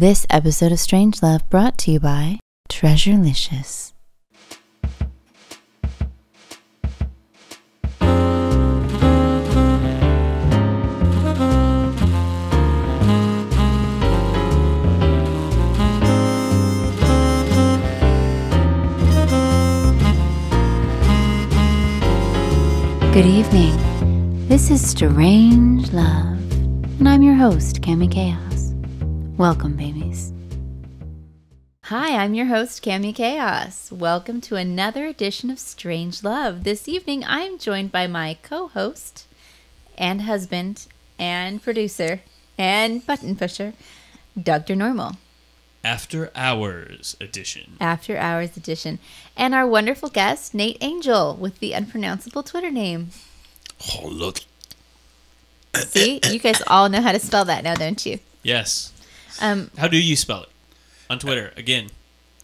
This episode of Strange Love brought to you by Treasure Licious. Good evening. This is Strange Love, and I'm your host, Cami Kaos. Welcome, babies. Hi, I'm your host, Cami Kaos. Welcome to another edition of Strange Love. This evening, I'm joined by my co-host and husband and producer and button pusher, Dr. Normal. After Hours edition. After Hours edition. And our wonderful guest, Nate Angel, with the unpronounceable Twitter name. Oh, look. See? You guys all know how to spell that now, don't you? Yes. How do you spell it? On Twitter, again.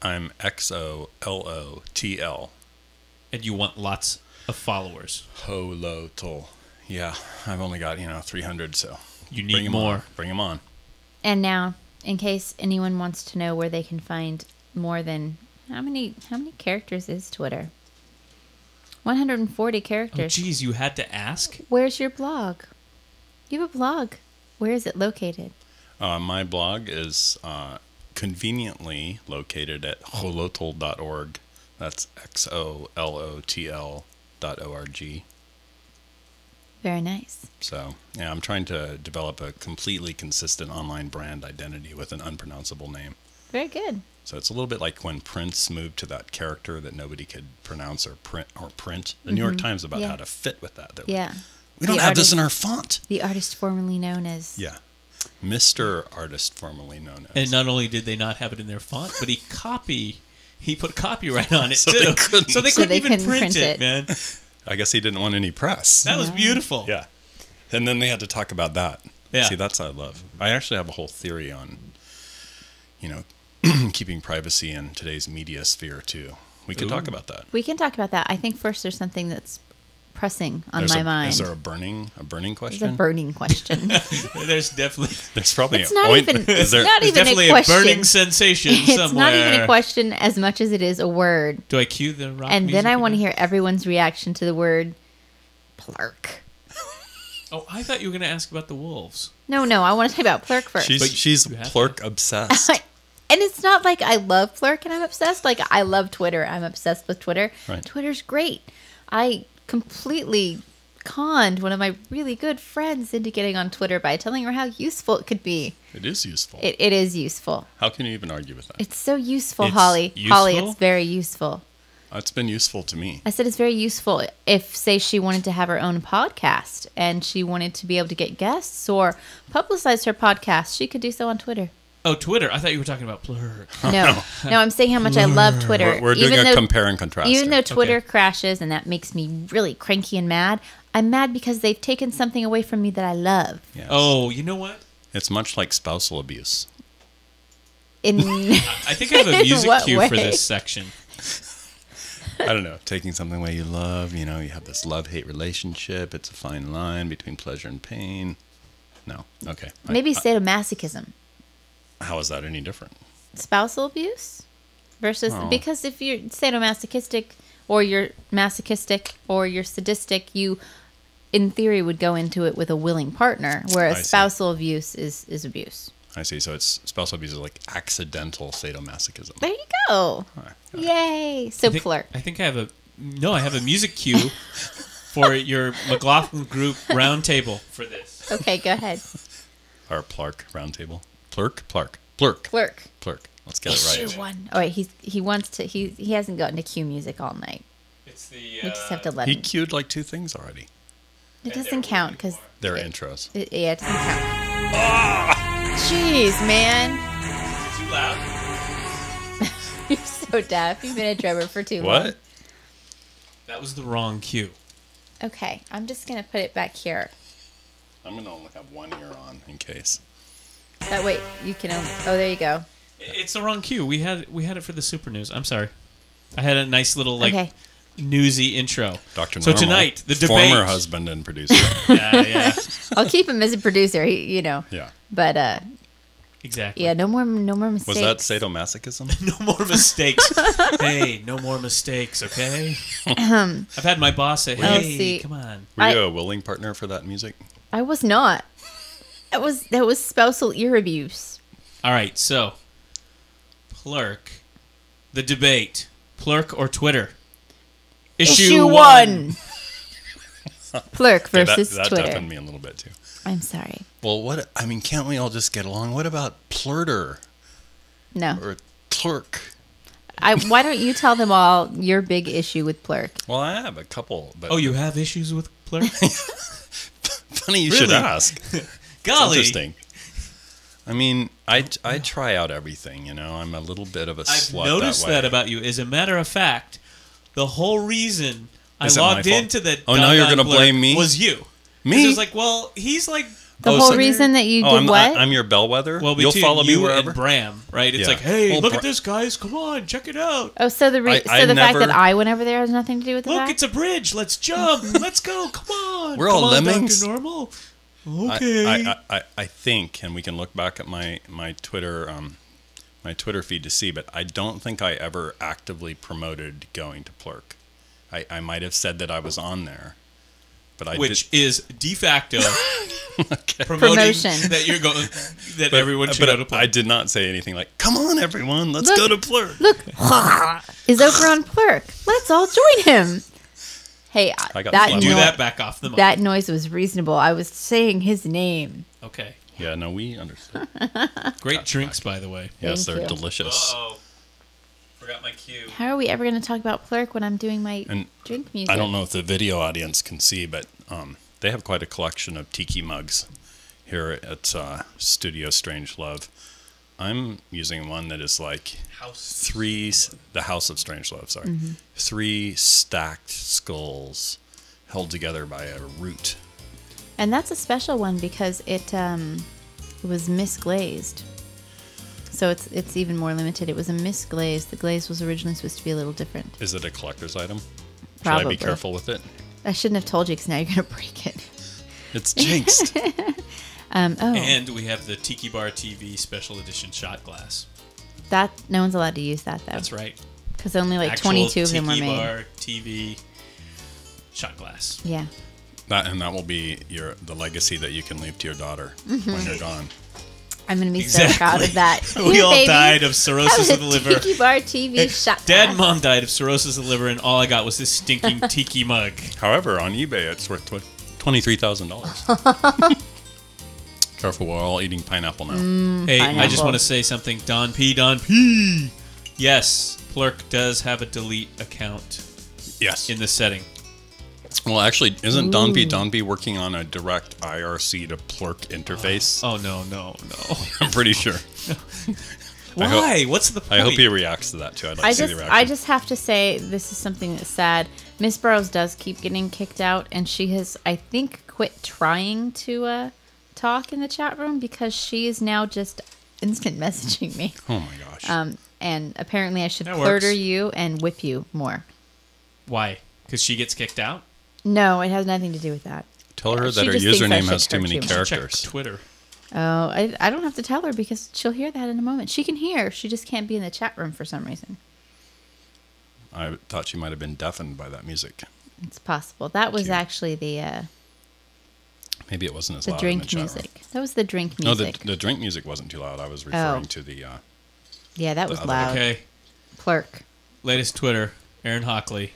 I'm XOLOTL. And you want lots of followers. Holotl. Yeah. I've only got, 300, so. You need more. Bring them on. And now, in case anyone wants to know where they can find more than how many characters is Twitter? 140 characters. Oh, geez, you had to ask? Where's your blog? You have a blog. Where is it located? My blog is conveniently located at holotl.org. That's XOLOTL.org. Very nice. So, yeah, I'm trying to develop a completely consistent online brand identity with an unpronounceable name. Very good. So it's a little bit like when Prince moved to that character that nobody could pronounce or print. The New York Times about how to fit with that. We don't have this in our font. The artist formerly known as. Yeah. Mr. Artist formerly known as. And not only did they not have it in their font, but he put copyright on it, so too. They couldn't even print it, man. I guess he didn't want any press. That was beautiful. Yeah. And then they had to talk about that. Yeah. See, that's what I love. I actually have a whole theory on, keeping privacy in today's media sphere, too. We could talk about that. We can talk about that. I think first there's something that's pressing on my mind. Is there a burning question? There's a burning question. There's probably a burning sensation somewhere. It's not even a question as much as it is a word. Do I cue the rock and music? And then I want to hear everyone's reaction to the word plurk. Oh, I thought you were going to ask about the wolves. No, I want to talk about plurk first. She's plurk obsessed. And it's not like I love plurk and I'm obsessed. Like, I love Twitter. I'm obsessed with Twitter. Right. Twitter's great. I completely conned one of my really good friends into getting on Twitter by telling her how useful it could be. It is useful. It is useful. How can you even argue with that? It's so useful, Holly. Holly, it's very useful. It's been useful to me. I said it's very useful if, say, she wanted to have her own podcast and she wanted to be able to get guests or publicize her podcast, she could do so on Twitter. Oh, Twitter. I thought you were talking about Plurk. No, I'm saying how much I love Twitter. We're doing a compare and contrast. Even though Twitter crashes and that makes me really cranky and mad, I'm mad because they've taken something away from me that I love. Yes. Oh, you know what? It's much like spousal abuse. I think I have a music cue for this section. I don't know. Taking something away you love, you have this love-hate relationship. It's a fine line between pleasure and pain. No. Okay. Maybe sadomasochism. How is that any different? Spousal abuse versus because if you're sadomasochistic or you're masochistic or you're sadistic, you in theory would go into it with a willing partner, whereas spousal abuse is abuse. I see. So it's spousal abuse is like accidental sadomasochism. There you go. Right. Yay. So Plurk. I have a music cue for your McLaughlin Group roundtable for this. Okay, go ahead. Our Plurk roundtable. Plurk. Let's get it right. Oh, wait, he wants to. He hasn't gotten to cue music all night. It's the. We just have to let him. He cued like two things already. It doesn't count because they're intros. It doesn't count. Jeez, man. Is it too loud? You're so deaf. You've been a drummer for too long. What? That was the wrong cue. Okay, I'm just gonna put it back here. I'm gonna only have one ear on in case. That way you can only, there you go. It's the wrong cue. We had it for the super news. I'm sorry. I had a nice little newsy intro. Dr. Normal, so tonight the debate. Former husband and producer. Yeah. I'll keep him as a producer. He, Yeah. But Exactly. Yeah, no more mistakes. Was that sadomasochism? No more mistakes. Hey, no more mistakes, okay? I've had my boss say, hey, come on. Were you a willing partner for that music? I was not. That was spousal ear abuse. All right, so Plurk, the debate, Plurk or Twitter? Issue one. Plurk versus Twitter. That toughened me a little bit too. I'm sorry. Well, what? I mean, can't we all just get along? What about Plurter? No. Or Plurk? Why don't you tell them all your big issue with Plurk? Well, I have a couple. But oh, you have issues with Plurk? Funny you should ask. Golly. It's interesting. I mean, I try out everything, you know. I'm a little bit of a slut. I've noticed that about you. As a matter of fact, the whole reason I logged into the oh, now you're going to blame me? Was you. Me? It was like, well, he's like... The whole reason that you did what? I'm your bellwether? Well, you'll follow me wherever? And Bram, right? It's like, hey, look at this, guys. Come on, check it out. Oh, so the fact that I went over there has nothing to do with that? Look, it's a bridge. Let's jump. Let's go. Come on. We're all lemmings. Dr. Normal. Okay. I think, and we can look back at my Twitter... my Twitter feed to see, but I don't think I ever actively promoted going to Plurk. I might have said that I was on there, but which is de facto okay. Promotion that you're going that but, everyone should go to Plurk. I did not say anything like, "Come on, everyone, let's go to Plurk." Look, is over on Plurk. Let's all join him. Hey, that back off the mic. That noise was reasonable. I was saying his name. Okay. Yeah, no, we understand. Great drinks, by the way. Yes, they're delicious. Uh-oh. Forgot my cue. How are we ever going to talk about Plurk when I'm doing my drink music? I don't know if the video audience can see, but they have quite a collection of tiki mugs here at Studio Strange Love. I'm using one that is like the House of Strange Love, sorry. Mm-hmm. 3 stacked skulls held together by a root. And that's a special one because it was misglazed, so it's even more limited. It was a misglaze. The glaze was originally supposed to be a little different. Is it a collector's item? Probably. Should I be careful with it? I shouldn't have told you because now you're going to break it. It's jinxed. And we have the Tiki Bar TV special edition shot glass. That no one's allowed to use that though. That's right. Because only like 22 of them were made. Tiki Bar TV shot glass. Yeah. That will be the legacy that you can leave to your daughter when you're gone. I'm going to be so proud of that. We all died of cirrhosis of the liver. Tiki Bar TV shot. Dad and Mom died of cirrhosis of the liver, and all I got was this stinking tiki mug. However, on eBay, it's worth $23,000. Careful, we're all eating pineapple now. Hey, pineapple. I just want to say something. Don P. Yes, Plurk does have a delete account. Yes. In the setting. Well, actually, isn't Don B working on a direct IRC to Plurk interface? Oh, no. I'm pretty sure. Why? What's the point? I hope he reacts to that, too. I'd like to see the reaction. I just have to say this is something that's sad. Miss Burrows does keep getting kicked out, and she has, I think, quit trying to talk in the chat room because she is now just instant messaging me. Oh, my gosh. And apparently I should flirter you and whip you more. Why? Because she gets kicked out? No, it has nothing to do with that. Tell her that her username has too many characters. Check Twitter. Oh, I don't have to tell her because she'll hear that in a moment. She can hear. She just can't be in the chat room for some reason. I thought she might have been deafened by that music. It's possible. That was actually the... maybe it wasn't as loud in the chat room. The drink music. That was the drink music. No, the drink music wasn't too loud. I was referring to the... yeah, that was loud. Okay. Plurk. Latest Twitter, Aaron Hockley.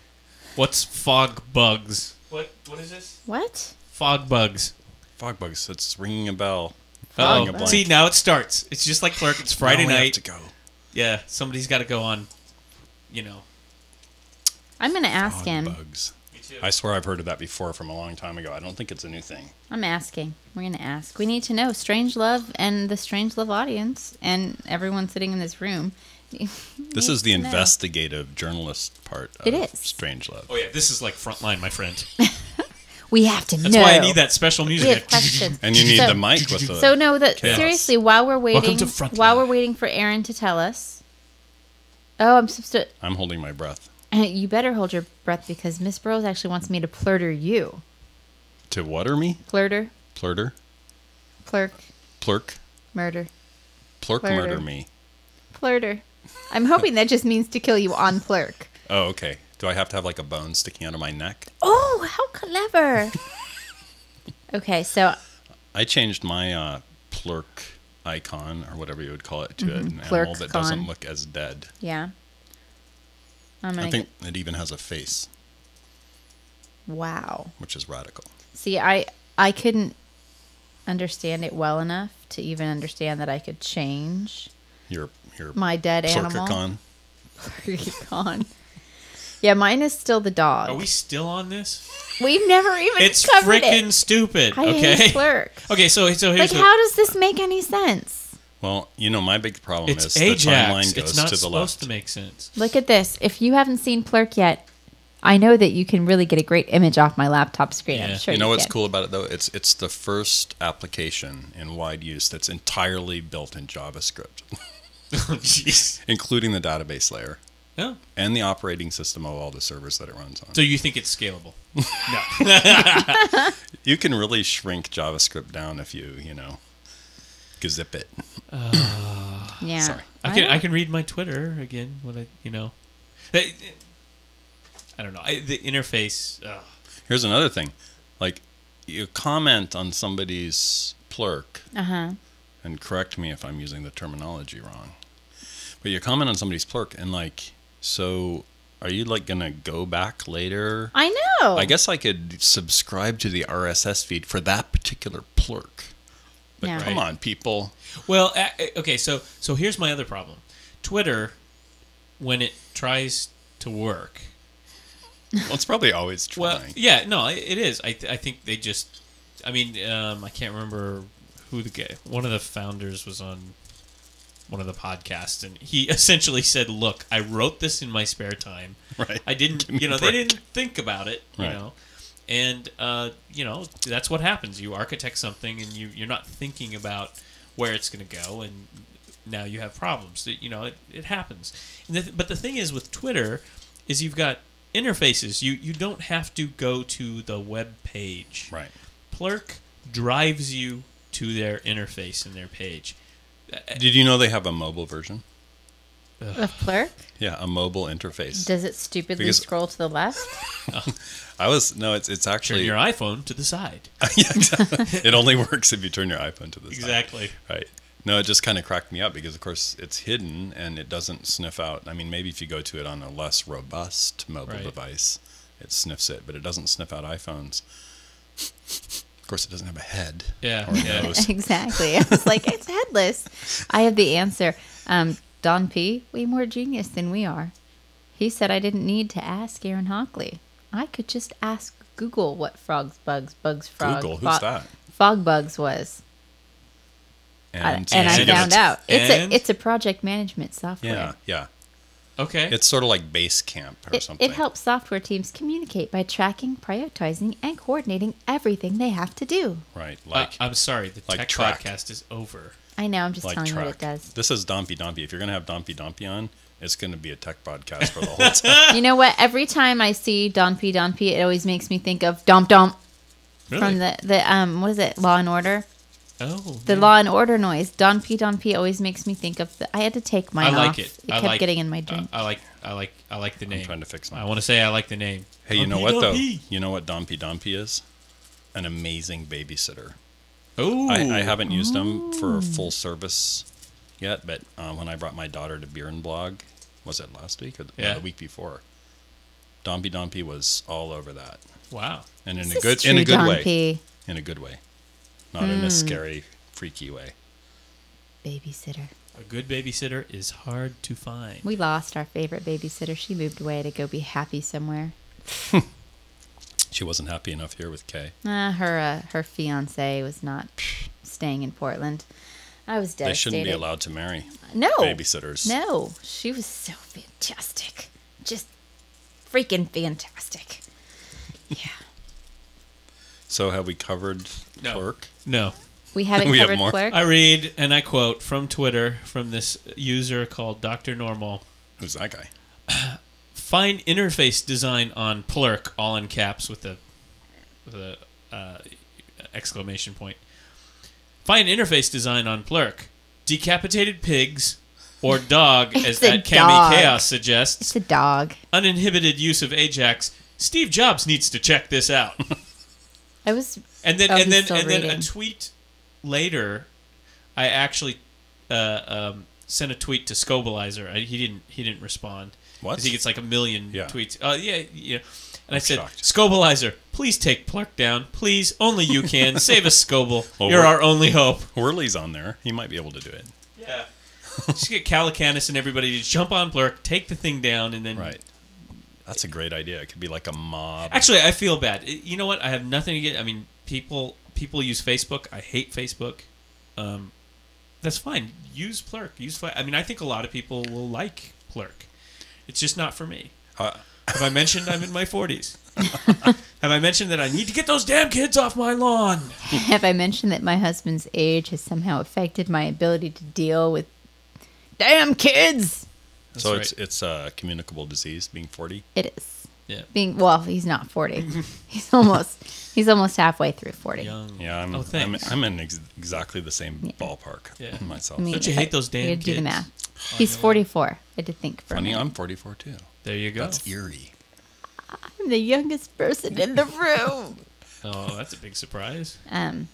What's FogBugz? What is this? What? FogBugz. FogBugz. It's ringing a bell. Oh, see, now it starts. It's just like Plurk. It's Friday night. I have to go. Yeah, somebody's got to go on. You know. I'm gonna ask him. FogBugz. Me too. I swear I've heard of that before from a long time ago. I don't think it's a new thing. I'm asking. We're gonna ask. We need to know. Strange Love and the Strange Love audience and everyone sitting in this room. This is the investigative journalist part of Strangelove. Oh, yeah. This is like Frontline, my friend. We have to know. That's why I need that special music. And you need the mic with the seriously, while we're waiting for Aaron to tell us. Oh, I'm supposed to... I'm holding my breath. You better hold your breath because Miss Burrows actually wants me to plurter you. To water me? Plurter. Plurter. Plurk. Plurk. Murder. Plurk Plurter. Murder me. Plurter. I'm hoping that just means to kill you on Plurk. Oh, okay. Do I have to have like a bone sticking out of my neck? Oh, how clever. Okay, so I changed my Plurk icon or whatever you would call it to an animal that doesn't look as dead. Yeah. I think it even has a face. Wow. Which is radical. See, I couldn't understand it well enough to even understand that I could change your my dead animal. Plurkicon. Yeah, mine is still the dog. Are we still on this? We've never even covered it. It's freaking stupid. I hate Plurk. Okay, so here's how does this make any sense? Well, you know, my big problem is Ajax. The timeline goes to the left. It's not supposed to make sense. Look at this. If you haven't seen Plurk yet, I know that you can really get a great image off my laptop screen. Yeah. I'm sure you know what's cool about it, though? It's the first application in wide use that's entirely built in JavaScript. Jeez. Including the database layer. Yeah. And the operating system of all the servers that it runs on. So you think it's scalable? No. You can really shrink JavaScript down if you gazip it. Yeah. Sorry. I can read my Twitter again. What I don't know. The interface. Here's another thing. Like, you comment on somebody's Plurk. Uh-huh. And correct me if I'm using the terminology wrong. But you comment on somebody's Plurk and like, so are you like gonna go back later? I know. I guess I could subscribe to the RSS feed for that particular Plurk. But yeah. Come on, people. Well, okay. So here's my other problem. Twitter, when it tries to work, well, it's probably always trying. Well, yeah, no, it is. I think they just. I mean, I can't remember who the guy. One of the founders was on one of the podcasts, and he essentially said, "Look, I wrote this in my spare time. Right. I didn't, they didn't think about it, you know, and that's what happens. You architect something, and you're not thinking about where it's going to go, and now you have problems. It happens. And but the thing is with Twitter, is you've got interfaces. You don't have to go to the web page. Right. Plurk drives you to their interface and their page. Did you know they have a mobile version? Of Plurk? Yeah, a mobile interface. Does it stupidly scroll to the left? It's actually... Turn your iPhone to the side. Yeah, exactly. It only works if you turn your iPhone to the side. Exactly. Right. No, it just kind of cracked me up because, of course, it's hidden and it doesn't sniff out. I mean, maybe if you go to it on a less robust mobile device, it sniffs it, but it doesn't sniff out iPhones. Of course, it doesn't have a head. Yeah, exactly. I was like, it's headless. I have the answer. Don P, way more genius than we are. He said I didn't need to ask Aaron Hockley. I could just ask Google what FogBugz. Google, who's that? FogBugz was. And I found out it's a project management software. Yeah, yeah. Okay. It's sort of like Basecamp or something. It helps software teams communicate by tracking, prioritizing, and coordinating everything they have to do. Right. Like I'm sorry, the tech podcast is over. I know. I'm just telling you what it does. This is Dompy Dompy. If you're going to have Dompy Dompy on, it's going to be a tech podcast for the whole time. You know what? Every time I see Dompy Dompy, it always makes me think of Domp Domp from the what is it? Law and Order. Oh, the Law and Order noise. Don P always makes me think of I had to take mine off. I like it. It kept getting in my drink. I like the name. I'm trying to fix mine. I want to say I like the name. Hey, you know what though? You know what Don P is? An amazing babysitter. Oh, I haven't used them for full service yet, but when I brought my daughter to Beer and Blog, was it last week or the week before? Don P was all over that. Wow. And in a good way. Not in a scary, freaky way. Babysitter. A good babysitter is hard to find. We lost our favorite babysitter. She moved away to go be happy somewhere. She wasn't happy enough here with Kay. Her fiancé was not staying in Portland. I was devastated. They shouldn't be allowed to marry. No. Babysitters. No. She was so fantastic. Just freaking fantastic. Yeah. So have we covered Plurk? No. We haven't covered Plurk? I read, and I quote, from Twitter, from this user called Dr. Normal. Who's that guy? Find interface design on Plurk, all in caps with the exclamation point. Find interface design on Plurk. decapitated pigs, or dog, as that Cami Kaos suggests. It's a dog. Uninhibited use of Ajax. Steve Jobs needs to check this out. I was. And then a tweet later, I actually sent a tweet to Scobleizer. He didn't respond. What? Because he gets like a million tweets. Yeah. And I said, Scobleizer, please take Plurk down. Please, only you can. Save us, Scoble. Well, you're our only hope. Worley's on there. He might be able to do it. Yeah. Just get Calacanis and everybody to jump on Plurk, take the thing down, and then... Right. That's a great idea. It could be like a mob. Actually, I feel bad. You know what? I have nothing to get... I mean, people use Facebook. I hate Facebook. That's fine. Use Plurk. I mean, I think a lot of people will like Plurk. It's just not for me. Have I mentioned I'm in my 40s? Have I mentioned that I need to get those damn kids off my lawn? Have I mentioned that my husband's age has somehow affected my ability to deal with damn kids? That's so right. It's a communicable disease, being 40? It is. Yeah. Well, he's not 40. he's almost halfway through 40. Young. Yeah, I'm in exactly the same ballpark myself. I mean, don't you hate those damn kids? Do the math. Oh, he's 44. I did think for Funny, I'm 44 too. There you go. That's eerie. I'm the youngest person in the room. Oh, that's a big surprise. No,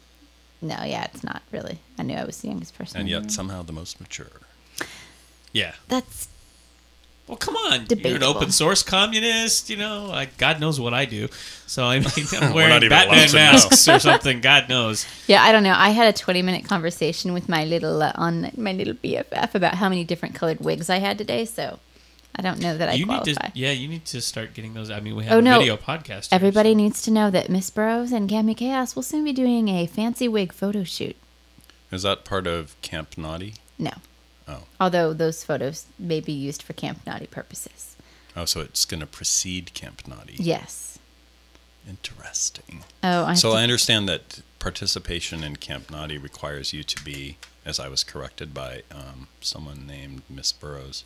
yeah, it's not really. I knew I was the youngest person. And yet somehow the most mature. Yeah. That's well, come on. Debatable. You're an open source communist, you know. God knows what I do. So I mean, I'm wearing Batman masks or something. God knows. Yeah, I don't know. I had a 20-minute conversation with my little on my little BFF about how many different colored wigs I had today. So. I don't know that I qualify. You need to start getting those. I mean, we have a video podcast. Everybody needs to know that Miss Burrows and Cami Kaos will soon be doing a fancy wig photo shoot. Is that part of Camp Naughty? No. Oh. Although those photos may be used for Camp Naughty purposes. Oh, so it's going to precede Camp Naughty. Yes. Interesting. Oh, I understand that participation in Camp Naughty requires you to be, as I was corrected by someone named Miss Burrows.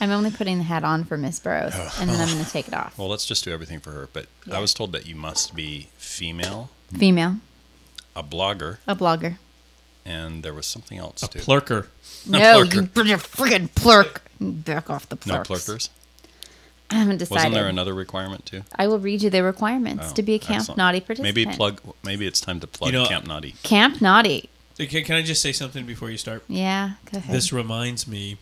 I'm only putting the hat on for Miss Burrows, and then I'm going to take it off. Well, let's just do everything for her. But I was told that you must be female. Female. A blogger. A blogger. And there was something else, too. A plurker. No, you freaking plurk. Back off the plurks. No plurkers? I haven't decided. Wasn't there another requirement, too? I will read you the requirements to be a Camp Naughty participant. Maybe it's time to plug Camp Naughty. Camp Naughty. Can I just say something before you start? Yeah, go ahead. This reminds me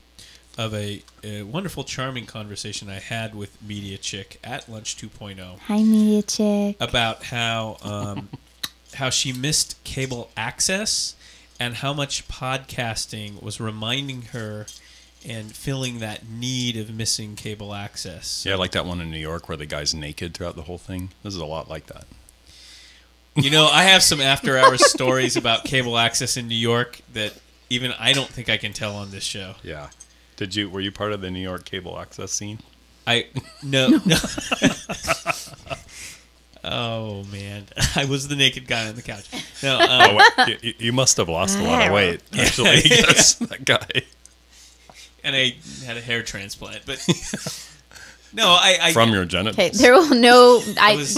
of a wonderful, charming conversation I had with Media Chick at Lunch 2.0. Hi, Media Chick. About how she missed cable access and how much podcasting was reminding her and filling that need of missing cable access. Yeah, like that one in New York where the guy's naked throughout the whole thing. This is a lot like that. You know, I have some after-hours stories about cable access in New York that even I don't think I can tell on this show. Yeah. Were you part of the New York cable access scene? No. Oh man, I was the naked guy on the couch. No, you must have lost a lot of weight actually. That's that guy. And I had a hair transplant, but no, from your genitals. Okay, there will no.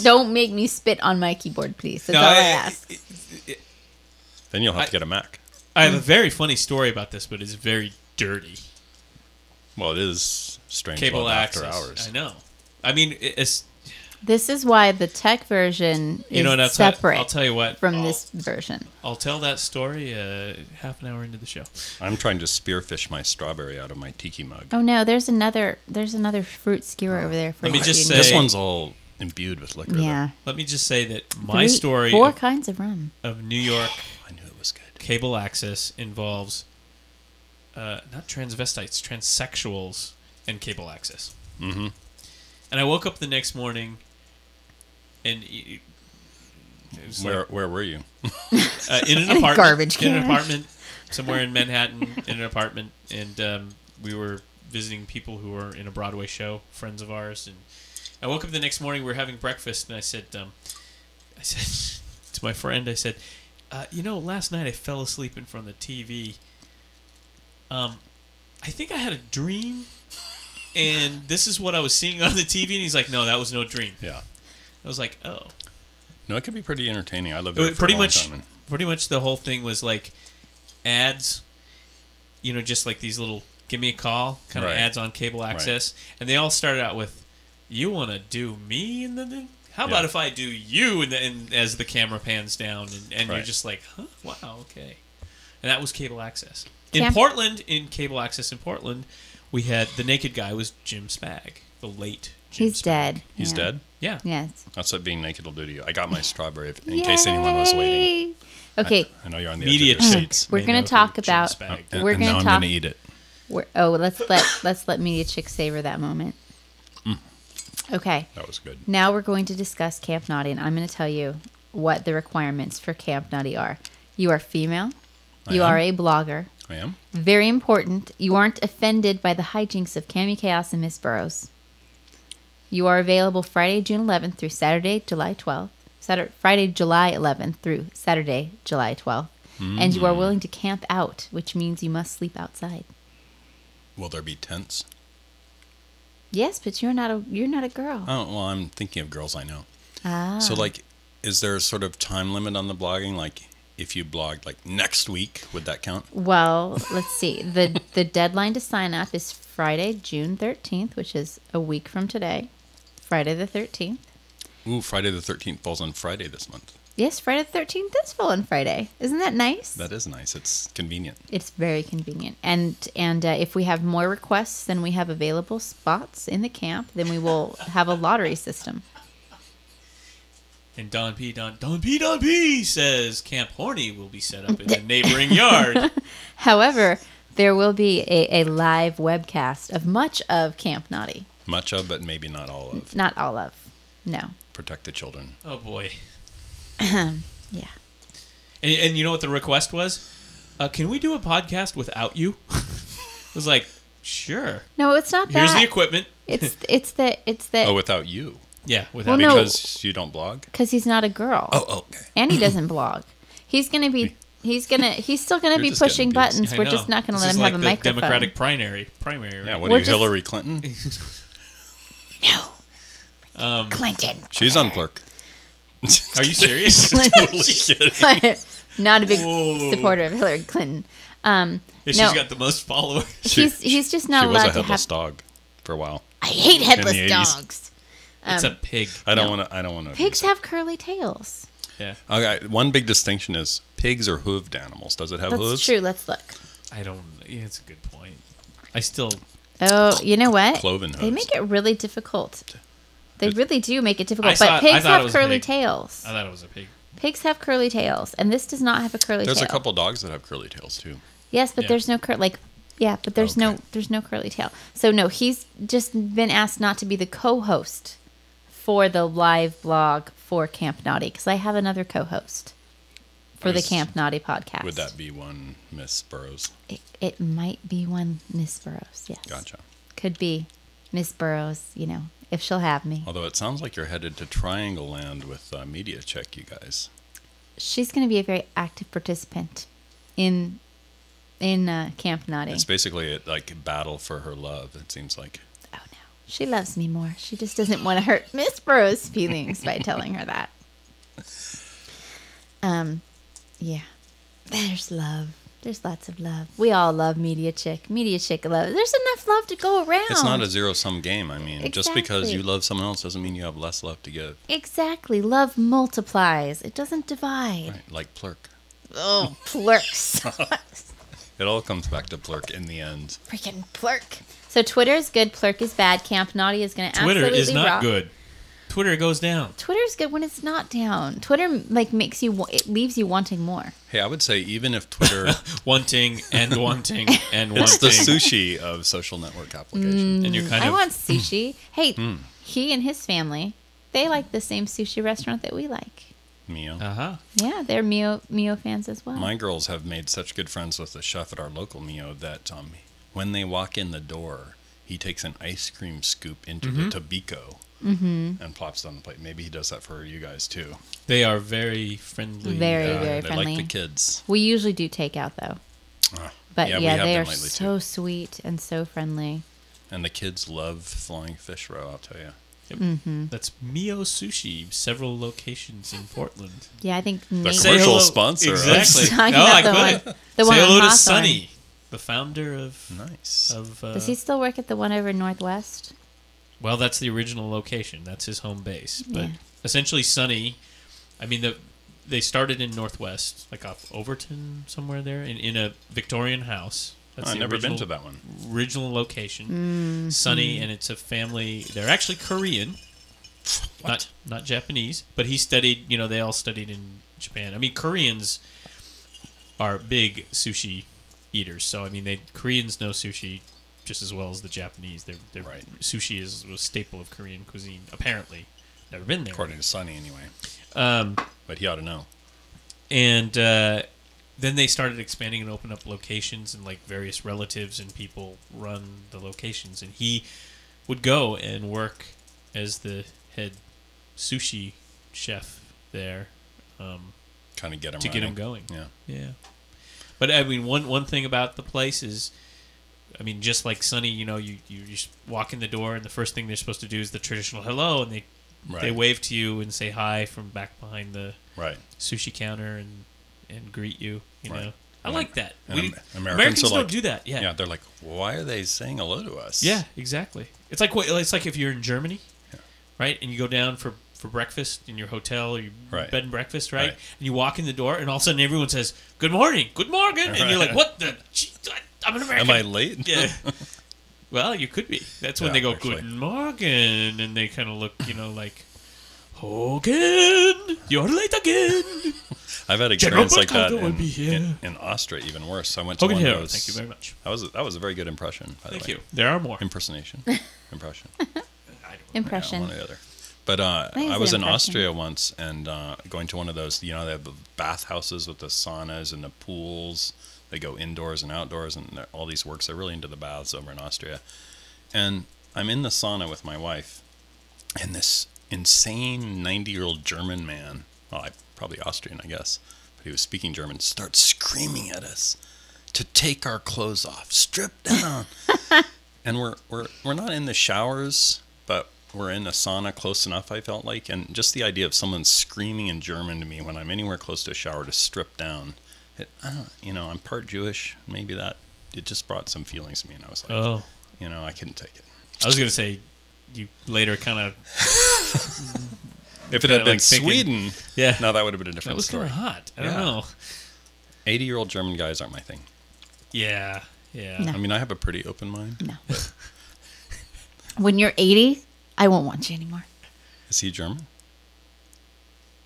Don't make me spit on my keyboard, please. That's all I ask. Then you'll have to get a Mac. I have a very funny story about this, but it's very dirty. Well, it is strange. Cable access. After hours. I know. I mean, it's... This is why the tech version is separate from this version. I'll tell that story half an hour into the show. I'm trying to spearfish my strawberry out of my tiki mug. Oh, no. There's another fruit skewer over there. For Let me just say... This one's all imbued with liquor. Yeah. Let me just say that my story... Four kinds of rum. ...of New York... I knew it was good. ...cable access involves... not transvestites, transsexuals, and cable access. Mm-hmm. And I woke up the next morning, and where were you? In an apartment, somewhere in Manhattan, in an apartment, and we were visiting people who were in a Broadway show, friends of ours. And I woke up the next morning. We were having breakfast, and I said to my friend, I said, last night I fell asleep in front of the TV. I think I had a dream, and this is what I was seeing on the TV. And he's like, "No, that was no dream." Yeah, I was like, "Oh, no, it could be pretty entertaining." I loved it. Pretty much the whole thing was like ads you know, just like these little give me a call kind of ads on cable access. Right. And they all started out with, you want to do me in the thing? How about if I do you? And as the camera pans down, and you're just like, huh? Wow, okay. And that was cable access. In Portland, in cable access in Portland, we had the naked guy was Jim Spag, the late Jim Spag. He's dead. He's dead? Yeah. Yes. That's what being naked will do to you. I got my strawberry in case anyone was waiting. Okay. I know you're on the media sheets. We're going to talk about. We're going to talk. I'm going to eat it. Let's let Media Chick savor that moment. Mm. Okay. That was good. Now we're going to discuss Camp Naughty, and I'm going to tell you what the requirements for Camp Naughty are. You are female. You are a blogger. I am. Very important. You aren't offended by the hijinks of Cami Kaos and Miss Burrows. You are available Friday, June 11th through Saturday, July 12th. Friday, July 11th through Saturday, July 12th. Mm. And you are willing to camp out, which means you must sleep outside. Will there be tents? Yes, but you're not a girl. Oh, well, I'm thinking of girls I know. Ah. So, like, is there a sort of time limit on the blogging? Like, if you blogged, like, next week, would that count? Well, let's see. The deadline to sign up is Friday, June 13th, which is a week from today. Friday the 13th. Ooh, Friday the 13th falls on Friday this month. Yes, Friday the 13th does fall on Friday. Isn't that nice? That is nice. It's convenient. It's very convenient. And if we have more requests than we have available spots in the camp, then we will have a lottery system. And Don P says Camp Horny will be set up in the neighboring yard. However, there will be a live webcast of much of Camp Naughty. Much of, but maybe not all of. Not all of. No. Protect the children. Oh, boy. Yeah. And you know what the request was? Can we do a podcast without you? I was like, sure. No, it's not that. Here's the equipment. It's the Oh, without you. Yeah, without you. Well, because you don't blog? Because he's not a girl. Oh, okay. And he doesn't blog. He's still gonna be pushing buttons. We're just not gonna let him have a microphone. Democratic primary. Yeah, what are you, Hillary Clinton? No. Clinton. She's on Plurk. Are you serious? Totally kidding. Not a big supporter of Hillary Clinton. She's got the most followers. He's just not allowed to have. She was a headless dog for a while. I hate headless dogs. It's a pig. I don't want to. Pigs have curly tails. Yeah. Okay. One big distinction is pigs are hooved animals. Does it have hooves? That's true. Let's look. I don't. Yeah, it's a good point. I still. Oh, you know what? Cloven hooves. They make it really difficult. They really do make it difficult. But pigs have curly tails. I thought it was a pig. Pigs have curly tails, and this does not have a curly tail. There's a couple dogs that have curly tails too. Yes, but there's no there's no curly tail. So no, he's just been asked not to be the co-host for the live blog for Camp Naughty because I have another co-host for the Camp Naughty podcast. Would that be one Miss Burrows? It might be one Miss Burrows. Yes. Gotcha. Could be Miss Burrows. You know. If she'll have me. Although it sounds like you're headed to Triangle Land with Media Check, you guys. She's going to be a very active participant in Camp Naughty. It's basically a battle for her love, it seems like. Oh, no. She loves me more. She just doesn't want to hurt Miss Burrow's feelings by telling her that. Yeah. There's love. There's lots of love. We all love Media Chick. Media Chick love. There's enough love to go around. It's not a zero-sum game. I mean, just because you love someone else doesn't mean you have less love to give. Exactly. Love multiplies. It doesn't divide. Right, like Plurk. Oh, Plurk. It all comes back to Plurk in the end. Freaking Plurk. So Twitter is good. Plurk is bad. Camp Naughty is going to absolutely rock. Twitter is not good. Twitter goes down. Twitter's good when it's not down. Twitter makes you, it leaves you wanting more. Hey, I would say even if Twitter wanting. It's the sushi of social network applications. And I want sushi. Hey, he and his family, they like the same sushi restaurant that we like. Mio. Uh-huh. Yeah, they're Mio fans as well. My girls have made such good friends with the chef at our local Mio that when they walk in the door, he takes an ice cream scoop into the tobiko. And plops it on the plate. Maybe he does that for you guys too. They are very friendly. Very friendly. They like the kids. We usually do takeout though. But yeah they are so sweet and so friendly. And the kids love Flying Fish Row, I'll tell you. Yep. That's Mio Sushi, several locations in Portland. Yeah, I think the commercial sponsor. Exactly. No, I quit. The one Say hello to Sonny. the founder of... Nice. Of, does he still work at the one over Northwest? Well, that's the original location. That's his home base. But essentially, Sonny... I mean, they started in Northwest, like off Overton, somewhere there, in a Victorian house. That's I've never been to that one. Original location. Mm-hmm. Sonny, and it's a family... They're actually Korean. What? Not Japanese. But he studied... You know, they all studied in Japan. I mean, Koreans are big sushi eaters. So, I mean, Koreans know sushi just as well as the Japanese. They're right. Sushi is a staple of Korean cuisine, apparently. Never been there. According to Sonny, anyway. But he ought to know. And then they started expanding and open up locations, and like various relatives and people run the locations. And he would go and work as the head sushi chef there. Kind of get him to running. Get him going. Yeah. Yeah. But I mean, one thing about the place is, I mean, just like Sonny, you know, you walk in the door, and the first thing they're supposed to do is the traditional hello, and they wave to you and say hi from back behind the sushi counter and greet you. You know, I like that. Americans don't do that. Yeah, they're like, why are they saying hello to us? Yeah, exactly. It's like if you're in Germany, right, and you go down for breakfast in your hotel or your bed and breakfast, right? And you walk in the door, and all of a sudden everyone says, good morning, and you're like, what the? I'm an American. Am I late? Yeah. Well, you could be. That's when they go, actually. Good morning, and they kind of look, you know, like, Hogan, you're late again. I've had experience like that in Austria, even worse. So I went to Hogan Hero. Thank you very much. That was a very good impression, by the way. Thank you. There are more. Impression. I don't impression. Know, one or the other. But I was in Austria once, and going to one of those, you know, they have the bathhouses with the saunas and the pools. They go indoors and outdoors, and all these works are really into the baths over in Austria. And I'm in the sauna with my wife, and this insane 90-year-old German man, well, probably Austrian, I guess, but he was speaking German, starts screaming at us to take our clothes off, strip down. And we're not in the showers, but we're in a sauna close enough, I felt like. And just the idea of someone screaming in German to me when I'm anywhere close to a shower to strip down, you know, I'm part Jewish. Maybe it just brought some feelings to me, and I was like, you know, I couldn't take it. I was going to say, you later kind of... if it had been like Sweden, no, that would have been a different story. That was kind of hot. I don't know. 80-year-old German guys aren't my thing. Yeah, yeah. No. I mean, I have a pretty open mind. No. But... When you're 80... I won't want you anymore. Is he German?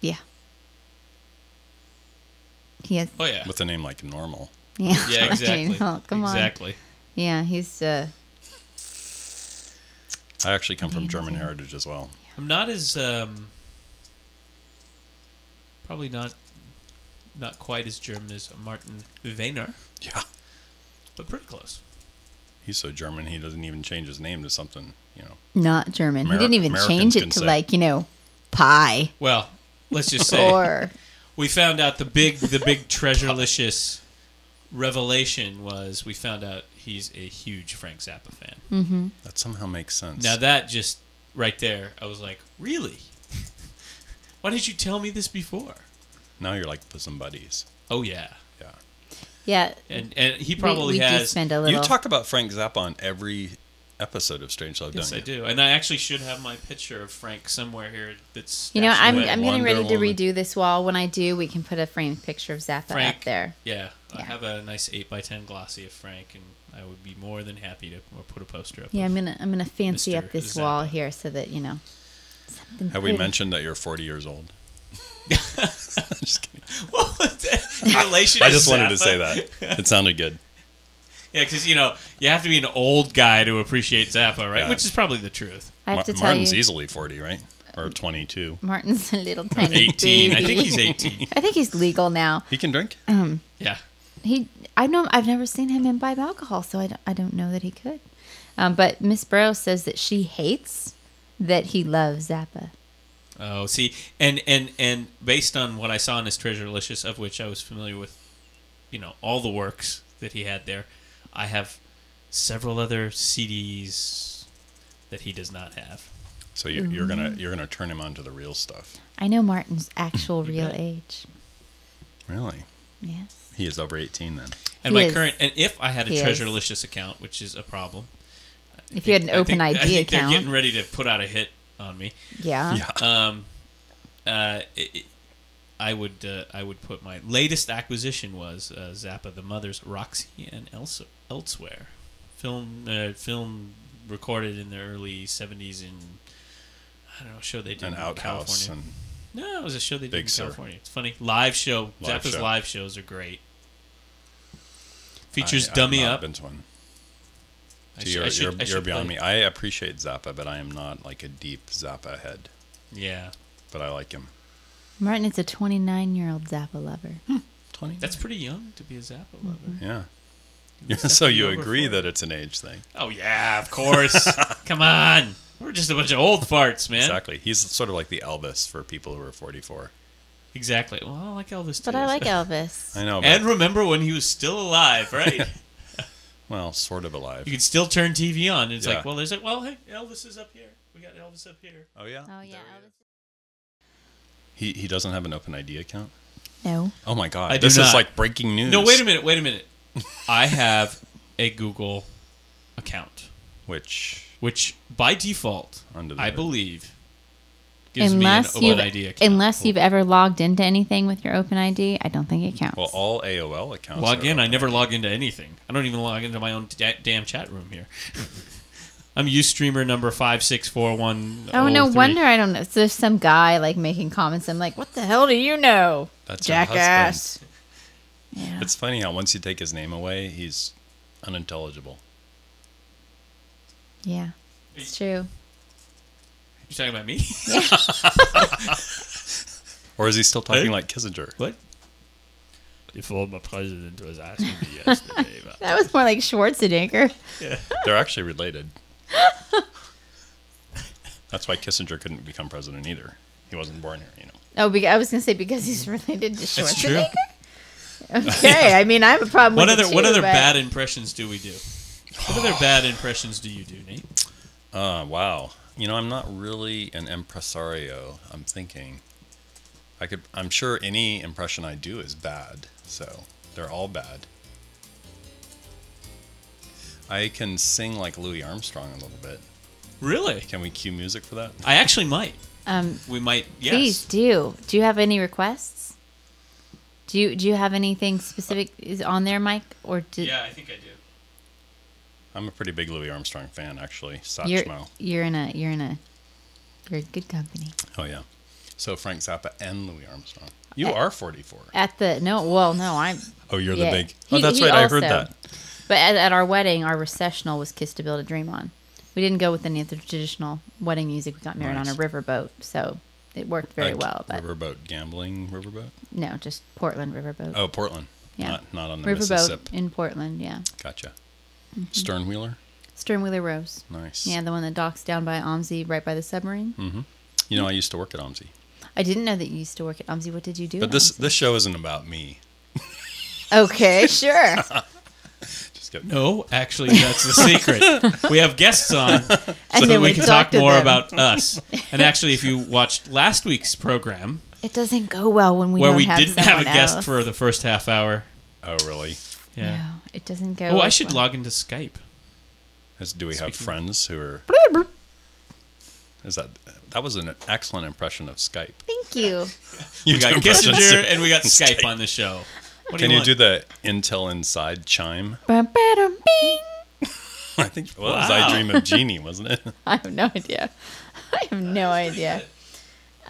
Yeah. He is. Oh, yeah. With a name like Normal. Yeah. Yeah, exactly. Oh, come on. Exactly. Yeah, he's... I actually come from German heritage as well. Yeah. I'm not as... probably not quite as German as Martin Weiner. Yeah. But pretty close. He's so German, he doesn't even change his name to something... You know, not German. He didn't even Americans change it to like, you know, pie. Well, let's just say or... we found out the big Treasure Licious revelation was we found out he's a huge Frank Zappa fan. Mm-hmm. That somehow makes sense. Now that just right there, I was like, really? Why didn't you tell me this before? Now you're like bosom buddies. Oh yeah. Yeah. Yeah. And he probably we has. Spend a little... You talk about Frank Zappa on every episode of Strange Love, yes, don't you? Yes, I do. And I actually should have my picture of Frank somewhere here. That's you know, I'm getting ready to redo this wall. When I do, we can put a framed picture of Zappa up there. Yeah, yeah, I have a nice 8x10 glossy of Frank, and I would be more than happy to put a poster up. Yeah, I'm gonna fancy up this wall here so that you know. Have we mentioned that you're 40 years old? Just kidding. What was that relation? I just wanted to say that. It sounded good. Yeah, because, you know, you have to be an old guy to appreciate Zappa, right? Yeah. Which is probably the truth. I have to tell Martin's easily 40, right? Or 22. Martin's a little tiny 18. Baby. I think he's 18. I think he's legal now. He can drink? Yeah. I've never seen him imbibe alcohol, so I don't know that he could. But Miss Burrow says that she hates that he loves Zappa. Oh, see, and based on what I saw in his Treasure Licious, of which I was familiar with, you know, all the works that he had there, I have several other CDs that he does not have. So you're gonna turn him on to the real stuff. I know Martin's actual real age. Really? Yes. He is over 18 then. And he my is. Current and if I had a Treasure Licious account, which is a problem. If you had an Open ID account, they're getting ready to put out a hit on me. Yeah. I would put my latest acquisition was Zappa the Mothers, Roxy and Elsewhere, film recorded in the early 70s in I don't know a show they did in California. No, it was a show they did in California. It's funny live show. Zappa's live shows are great. Features Dummy Up. You're beyond me. I appreciate Zappa, but I am not like a deep Zappa head. Yeah, but I like him. Martin is a 29-year-old Zappa lover. 20. That's pretty young to be a Zappa lover. Yeah. So you agree that it's an age thing? Oh yeah, of course. Come on, we're just a bunch of old farts, man. Exactly. He's sort of like the Elvis for people who are 44. Exactly. Well, I like Elvis too. But I like Elvis. I know. And remember when he was still alive, right? Well, sort of alive. You could still turn TV on. And it's like, well, there's like, well, hey, Elvis is up here. We got Elvis up here. Oh yeah. Oh yeah. He doesn't have an OpenID account? No. Oh my God. I do not. This is like breaking news. No, wait a minute. Wait a minute. I have a Google account, which by default, I believe, gives me an OpenID account. Unless you've ever logged into anything with your OpenID, I don't think it counts. Well, all AOL accounts. Log in. I never log into anything. I don't even log into my own damn chat room here. I'm Ustreamer number 564103. Oh, no wonder I don't know. So there's some guy like making comments. I'm like, what the hell do you know? That's jackass. Yeah. It's funny how once you take his name away, he's unintelligible. Yeah, it's true. You talking about me? Yeah. Or is he still talking like Kissinger? What? Before my president was asking me yesterday. That was more like Schwarzenegger. Yeah. They're actually related. That's why Kissinger couldn't become president either. He wasn't born here, you know. Oh, I was going to say because he's related to Schwarzenegger? That's true. Okay, yeah. I mean, I have a problem with it too, What other bad impressions do we do? What other bad impressions do you do, Nate? Wow. You know, I'm not really an impresario. I'm thinking. I'm sure any impression I do is bad. So they're all bad. I can sing like Louis Armstrong a little bit. Really? Can we cue music for that? I actually might. We might. Yes. Please do. Do you have any requests? Do you have anything specific is on there, Mike? Or yeah, I think I do. I'm a pretty big Louis Armstrong fan, actually. You're in good company. Oh yeah. So Frank Zappa and Louis Armstrong. You are 44. I'm. Oh, you're the big. Oh, that's right. I heard that. But at our wedding, our recessional was "Kiss to Build a Dream On." We didn't go with any of the traditional wedding music. We got married on a riverboat, so it worked very well. But riverboat gambling, riverboat. No, just Portland riverboat. Oh, Portland. Yeah. Not on the Mississippi. In Portland, yeah. Gotcha. Mm-hmm. Sternwheeler Rose. Nice. Yeah, the one that docks down by OMSI, right by the submarine. Mm-hmm. You know, I used to work at OMSI. I didn't know that you used to work at OMSI. What did you do? But this show isn't about me. Okay, sure. Just kidding. No, actually, that's the secret. We have guests on so that we can talk more about us. And actually, if you watched last week's program, it doesn't go well when we didn't have a guest for the first half hour. Oh, really? Yeah. No, it doesn't go. Oh, I should log into Skype. Do we have friends who are? Is that was an excellent impression of Skype? Thank you. We got Kissinger and we got Skype on the show. Can you do the Intel Inside chime? I think it was I Dream of Jeannie, wasn't it? I have no idea. I have no idea.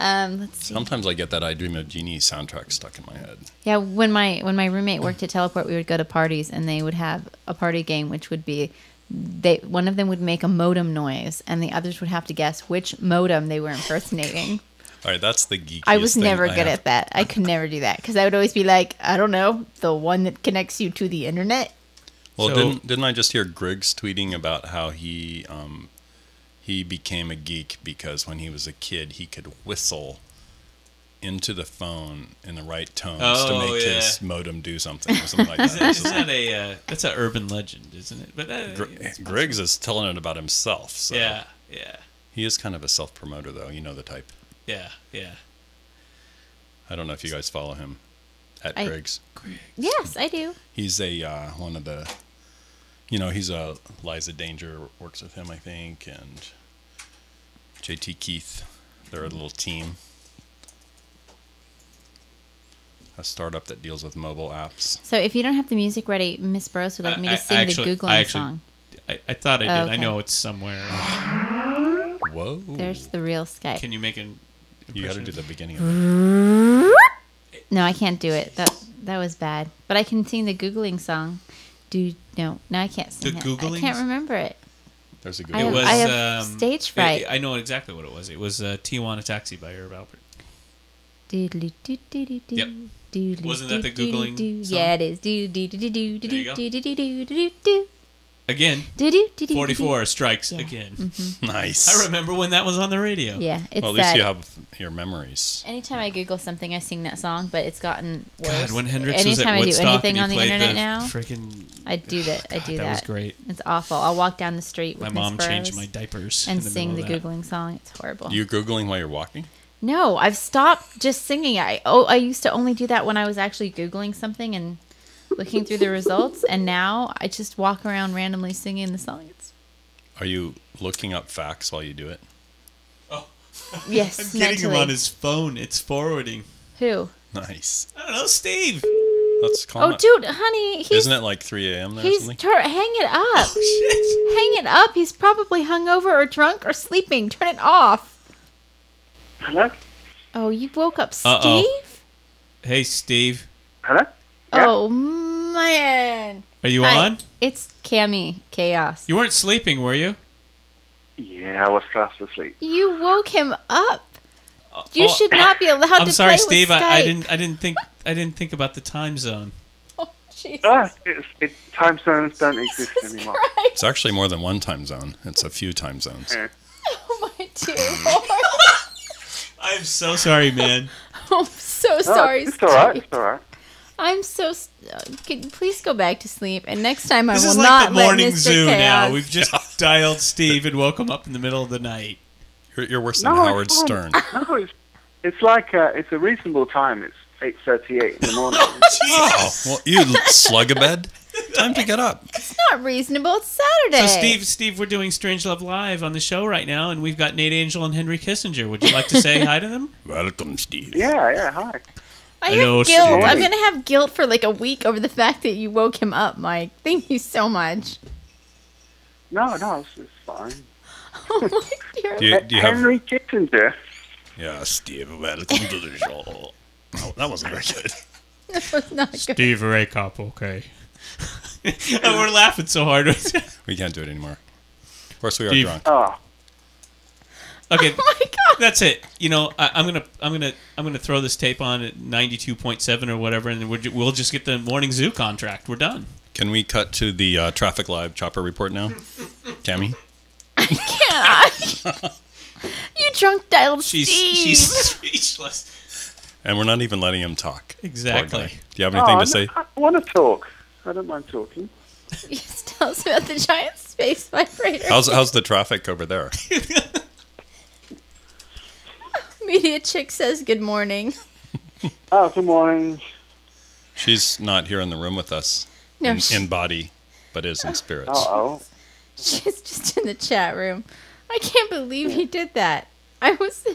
Let's see. Sometimes I get that I Dream of Jeannie soundtrack stuck in my head. Yeah, when my roommate worked at Teleport, we would go to parties and they would have a party game, which would be one of them would make a modem noise, and the others would have to guess which modem they were impersonating. All right, that's the geekiest. I was never good at that. I could never do that because I would always be like, I don't know, the one that connects you to the internet. Well, so, didn't I just hear Griggs tweeting about how he became a geek because when he was a kid, he could whistle into the phone in the right tones to make his modem do something or something like that. That's an urban legend, isn't it? But Griggs is telling it about himself. So. Yeah, yeah. He is kind of a self-promoter, though. You know the type. Yeah, yeah. I don't know if you guys follow him. at Griggs. Yes, I do. He's a one of the, you know, he's a Liza Danger works with him, I think, and JT Keith. They're a little team, a startup that deals with mobile apps. So if you don't have the music ready, Miss Burroughs would like me to sing the Googling song. I thought I did. Okay. I know it's somewhere. Whoa! There's the real Skype. Can you make an? You got to do the beginning of it. No, I can't do it. That was bad. But I can sing the Googling song. No, I can't sing it. The Googling? I can't remember it. There's a Googling. I have stage fright. I know exactly what it was. It was Tijuana Taxi by Herb Alpert. Yep. Wasn't that the Googling song? Yeah, it is. There you go. Again, 44 strikes again. Mm-hmm. Nice. I remember when that was on the radio. Yeah, it's well, at least you have your memories. Anytime I Google something, I sing that song, but it's gotten worse. God, when Hendrix was at Woodstock, I do anything on the internet now, I do that. God, I do that. That was great. It's awful. I'll walk down the street with my mom changed my diapers and sing the Googling song. It's horrible. You're Googling while you're walking? No, I've stopped just singing. I used to only do that when I was actually Googling something and looking through the results, and now I just walk around randomly singing the song. Are you looking up facts while you do it? Oh, yes. I'm getting him on his phone. It's forwarding. Who? Nice. I don't know, Steve. Let's call him. Oh, dude, honey. Isn't it like 3 a.m. there or something? Hang it up. Oh, shit. Hang it up. He's probably hungover or drunk or sleeping. Turn it off. Hello? Oh, you woke up Steve? Hey, Steve. Hello? Yeah. Oh, man. Are you on? It's Cami Kaos. You weren't sleeping, were you? Yeah, I was fast asleep. You woke him up. You should not be allowed to play Steve, with Skype. I didn't think about the time zone. Oh, Jesus. Time zones don't exist anymore. Christ. It's actually more than one time zone. It's a few time zones. Yeah. Oh, my dear Lord. I'm so sorry, man. I'm so sorry, Steve. It's all right. It's all right. I'm so... please go back to sleep, and next time I will not let Mr. Chaos... This is like the morning zoo now. We've just dialed Steve and woke him up in the middle of the night. You're worse than Howard Stern. No, it's like... it's a reasonable time. It's 8:38 in the morning. Well, you slug-a-bed. Time to get up. It's not reasonable. It's Saturday. So, Steve, we're doing Strangelove Live on the show right now, and we've got Nate Angel and Henry Kissinger. Would you like to say hi to them? Welcome, Steve. Yeah, hi. I have guilt. Steve. I'm going to have guilt for like a week over the fact that you woke him up, Mike. Thank you so much. No, it's fine. Oh, my dear. Henry Kissinger. Yeah, Steve, welcome to the show. Oh, that wasn't very good. That was not good. Steve Ray Cop, okay. We're laughing so hard. We can't do it anymore. Of course, we are drunk. Oh. Okay, oh my God. That's it. You know, I'm gonna throw this tape on at 92.7 or whatever, and we'll just get the morning zoo contract. We're done. Can we cut to the traffic live chopper report now, Cami? I can't. You drunk dialed Steve. She's speechless. And we're not even letting him talk. Exactly. Do you have anything to say? I want to talk. I don't mind talking. Just tell us about the giant space vibrator. How's the traffic over there? Media Chick says good morning. Oh, good morning. She's not here in the room with us in body, but is in spirit. Uh-oh. She's just in the chat room. I can't believe he did that. I was...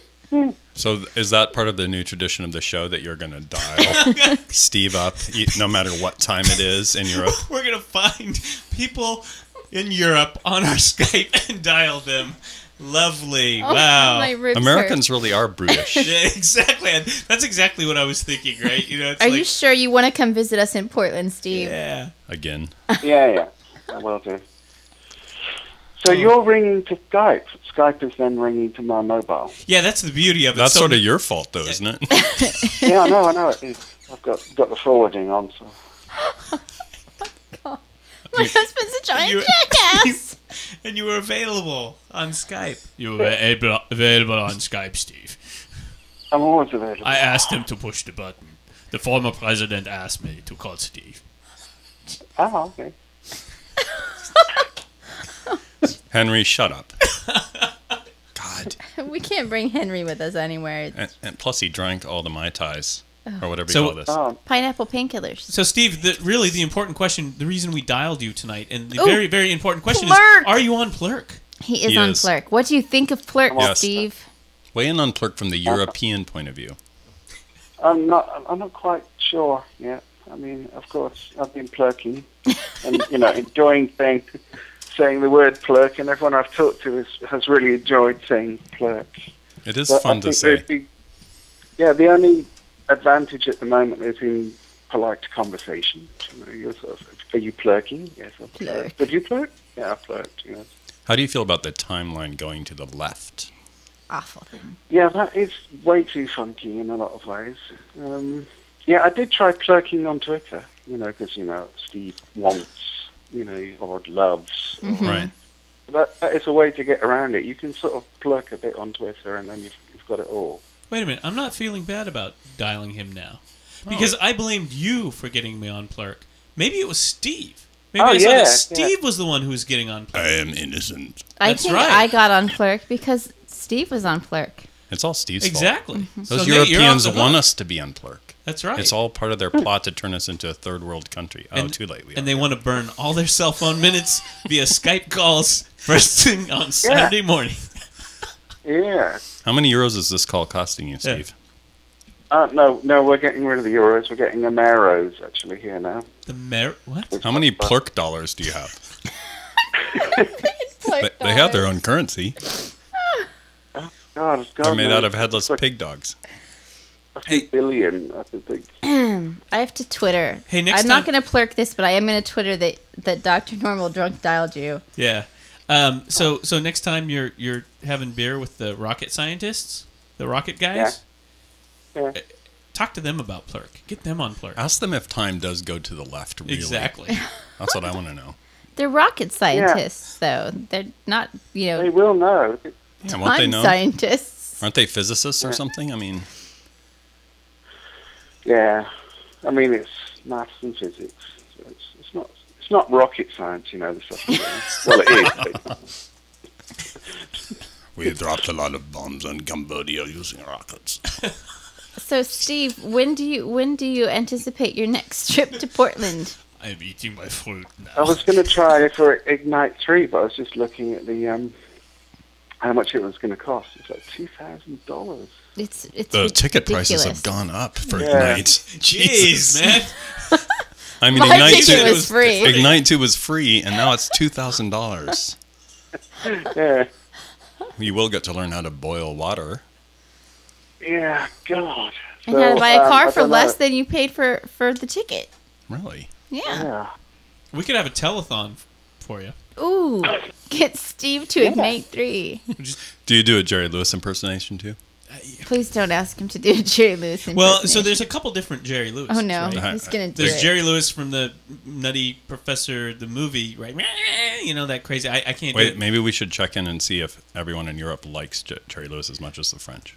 So is that part of the new tradition of the show that you're going to dial Steve up no matter what time it is in Europe? We're going to find people in Europe on our Skype and dial them. Lovely. Oh, wow. Americans really are brutish. Yeah, exactly. That's exactly what I was thinking, right? You know, it's you sure you want to come visit us in Portland, Steve? Yeah. Again. Yeah. I will do. So you're ringing to Skype. Skype is then ringing to my mobile. Yeah, that's the beauty of it. That's sort of your fault, though, isn't it? Yeah, I know it is. I've got the forwarding on, so... Oh, my God. My husband's a giant jackass. And you were available on Skype. You were available on Skype, Steve. I'm always available. I asked him to push the button. The former president asked me to call Steve. Oh, okay. Henry, shut up. God. We can't bring Henry with us anywhere. And plus, he drank all the Mai Tais. or whatever you call this. Pineapple painkillers. So, Steve, really the important question, the reason we dialed you tonight, and the very, very important question is, are you on Plurk? He is on Plurk. What do you think of Plurk, Steve? Weigh in on Plurk from the European point of view. I'm not quite sure yet. I mean, of course, I've been plurking and, you know, enjoying saying the word plurk, and everyone I've talked to has really enjoyed saying plurk. It is fun to say. The only advantage at the moment is in polite conversation. You know, you're sort of, are you plurking? Yes, I'm plurk. Did you plurk? Yeah, I plurked, yes. How do you feel about the timeline going to the left? Awful. Yeah, that is way too funky in a lot of ways. Yeah, I did try plurking on Twitter, you know, because, you know, Steve wants, you know, or loves. Mm-hmm. Right. That is a way to get around it. You can sort of plurk a bit on Twitter, and then you've got it all. Wait a minute. I'm not feeling bad about dialing him now, because I blamed you for getting me on Plurk. Maybe it was Steve. Maybe Steve was the one who was getting on Plurk. I am innocent. I think I got on Plurk because Steve was on Plurk. It's all Steve's fault. Exactly. Those Europeans want us to be on Plurk. That's right. It's all part of their plot to turn us into a third world country. Oh, too late. And they want to burn all their cell phone minutes via Skype calls first thing on Saturday morning. Yeah. How many euros is this call costing you, Steve? No, we're getting rid of the euros. We're getting the maros, actually, here now. The mar... What? How many Plurk dollars do you have? They have their own currency. Oh, God, they're made out of headless pig dogs. A billion, I think. I have to Twitter. Hey, I'm not going to plurk this, but I am going to Twitter that Dr. Normal Drunk dialed you. Yeah. So next time you're having beer with the rocket scientists, the rocket guys, talk to them about Plurk. Get them on Plurk. Ask them if time does go to the left, really. Exactly. That's what I want to know. They're rocket scientists, though. They're not, you know... They will know. Yeah, won't they know? Scientists. Aren't they physicists or something? I mean... Yeah, I mean it's maths and physics. So it's not rocket science, you know. The stuff. Well, it is. We dropped a lot of bombs on Cambodia using rockets. So, Steve, when do you anticipate your next trip to Portland? I'm eating my fruit now. I was going to try for Ignite 3, but I was just looking at the how much it was going to cost. It's like $2,000. The ticket prices have gone up for Ignite. Jeez, man. I mean, Ignite 2 was free, and now it's $2,000. Yeah. You will get to learn how to boil water. Yeah, God. And how to buy a car for less than you paid for the ticket. Really? Yeah. We could have a telethon for you. Ooh, get Steve to Ignite 3. Do you do a Jerry Lewis impersonation, too? Please don't ask him to do Jerry Lewis. Well, so there's a couple different Jerry Lewis. Oh no, right? He's gonna do it. There's Jerry Lewis from the Nutty Professor, the movie, right? You know that crazy. I can't. Wait, do it. Maybe we should check in and see if everyone in Europe likes Jerry Lewis as much as the French.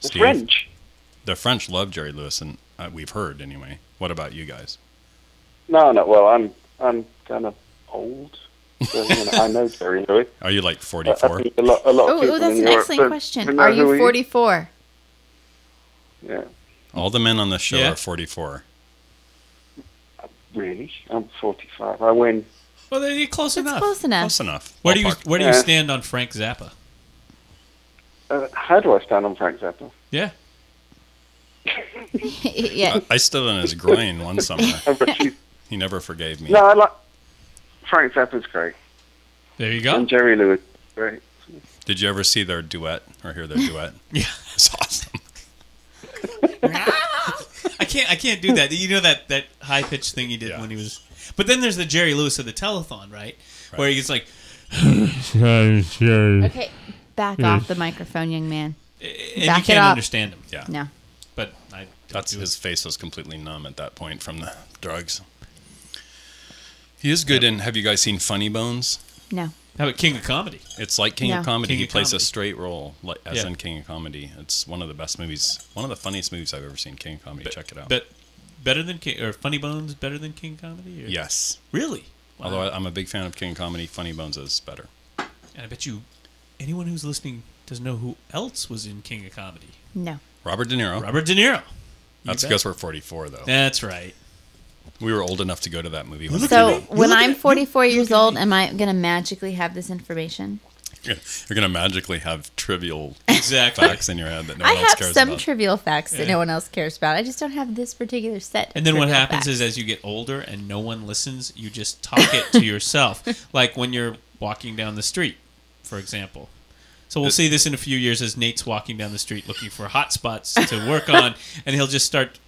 Steve, the French love Jerry Lewis, and we've heard anyway. What about you guys? No. Well, I'm kind of old. So, you know, I know Jerry Lewis. Are you like 44? Oh, that's an excellent question. Are you 44? Yeah. All the men on the show are 44. Really? I'm 45. I win. Well, then you're close enough. Close enough. Close enough. Where do you stand on Frank Zappa? How do I stand on Frank Zappa? Yeah. I stood on his groin one summer. He never forgave me. No, I like... Frank Zappa's great. There you go. And Jerry Lewis, great. Did you ever see their duet or hear their duet? Yeah, it's awesome. I can't do that. You know that high pitched thing he did when he was. But then there's the Jerry Lewis of the telethon, right? Where he gets like. Okay, back off the microphone, young man. And back you can't understand him. Yeah. No. But his face was completely numb at that point from the drugs. He is good in... Have you guys seen Funny Bones? No. How about King of Comedy? It's like King of Comedy. He plays a straight role as in King of Comedy. It's one of the best movies. One of the funniest movies I've ever seen, King of Comedy. Check it out. Better than King... Or Funny Bones better than King of Comedy? Or? Yes. Really? Wow. Although I'm a big fan of King of Comedy, Funny Bones is better. And I bet you anyone who's listening doesn't know who else was in King of Comedy. No. Robert De Niro. Robert De Niro. That's because we're 44, though. That's right. We were old enough to go to that movie. So when I'm 44 years old, am I going to magically have this information? You're going to magically have trivial facts in your head that no one else cares about. I have some trivial facts that no one else cares about. I just don't have this particular set. And then what happens is as you get older and no one listens, you just talk it to yourself. Like when you're walking down the street, for example. So we'll see this in a few years as Nate's walking down the street looking for hot spots to work on, and he'll just start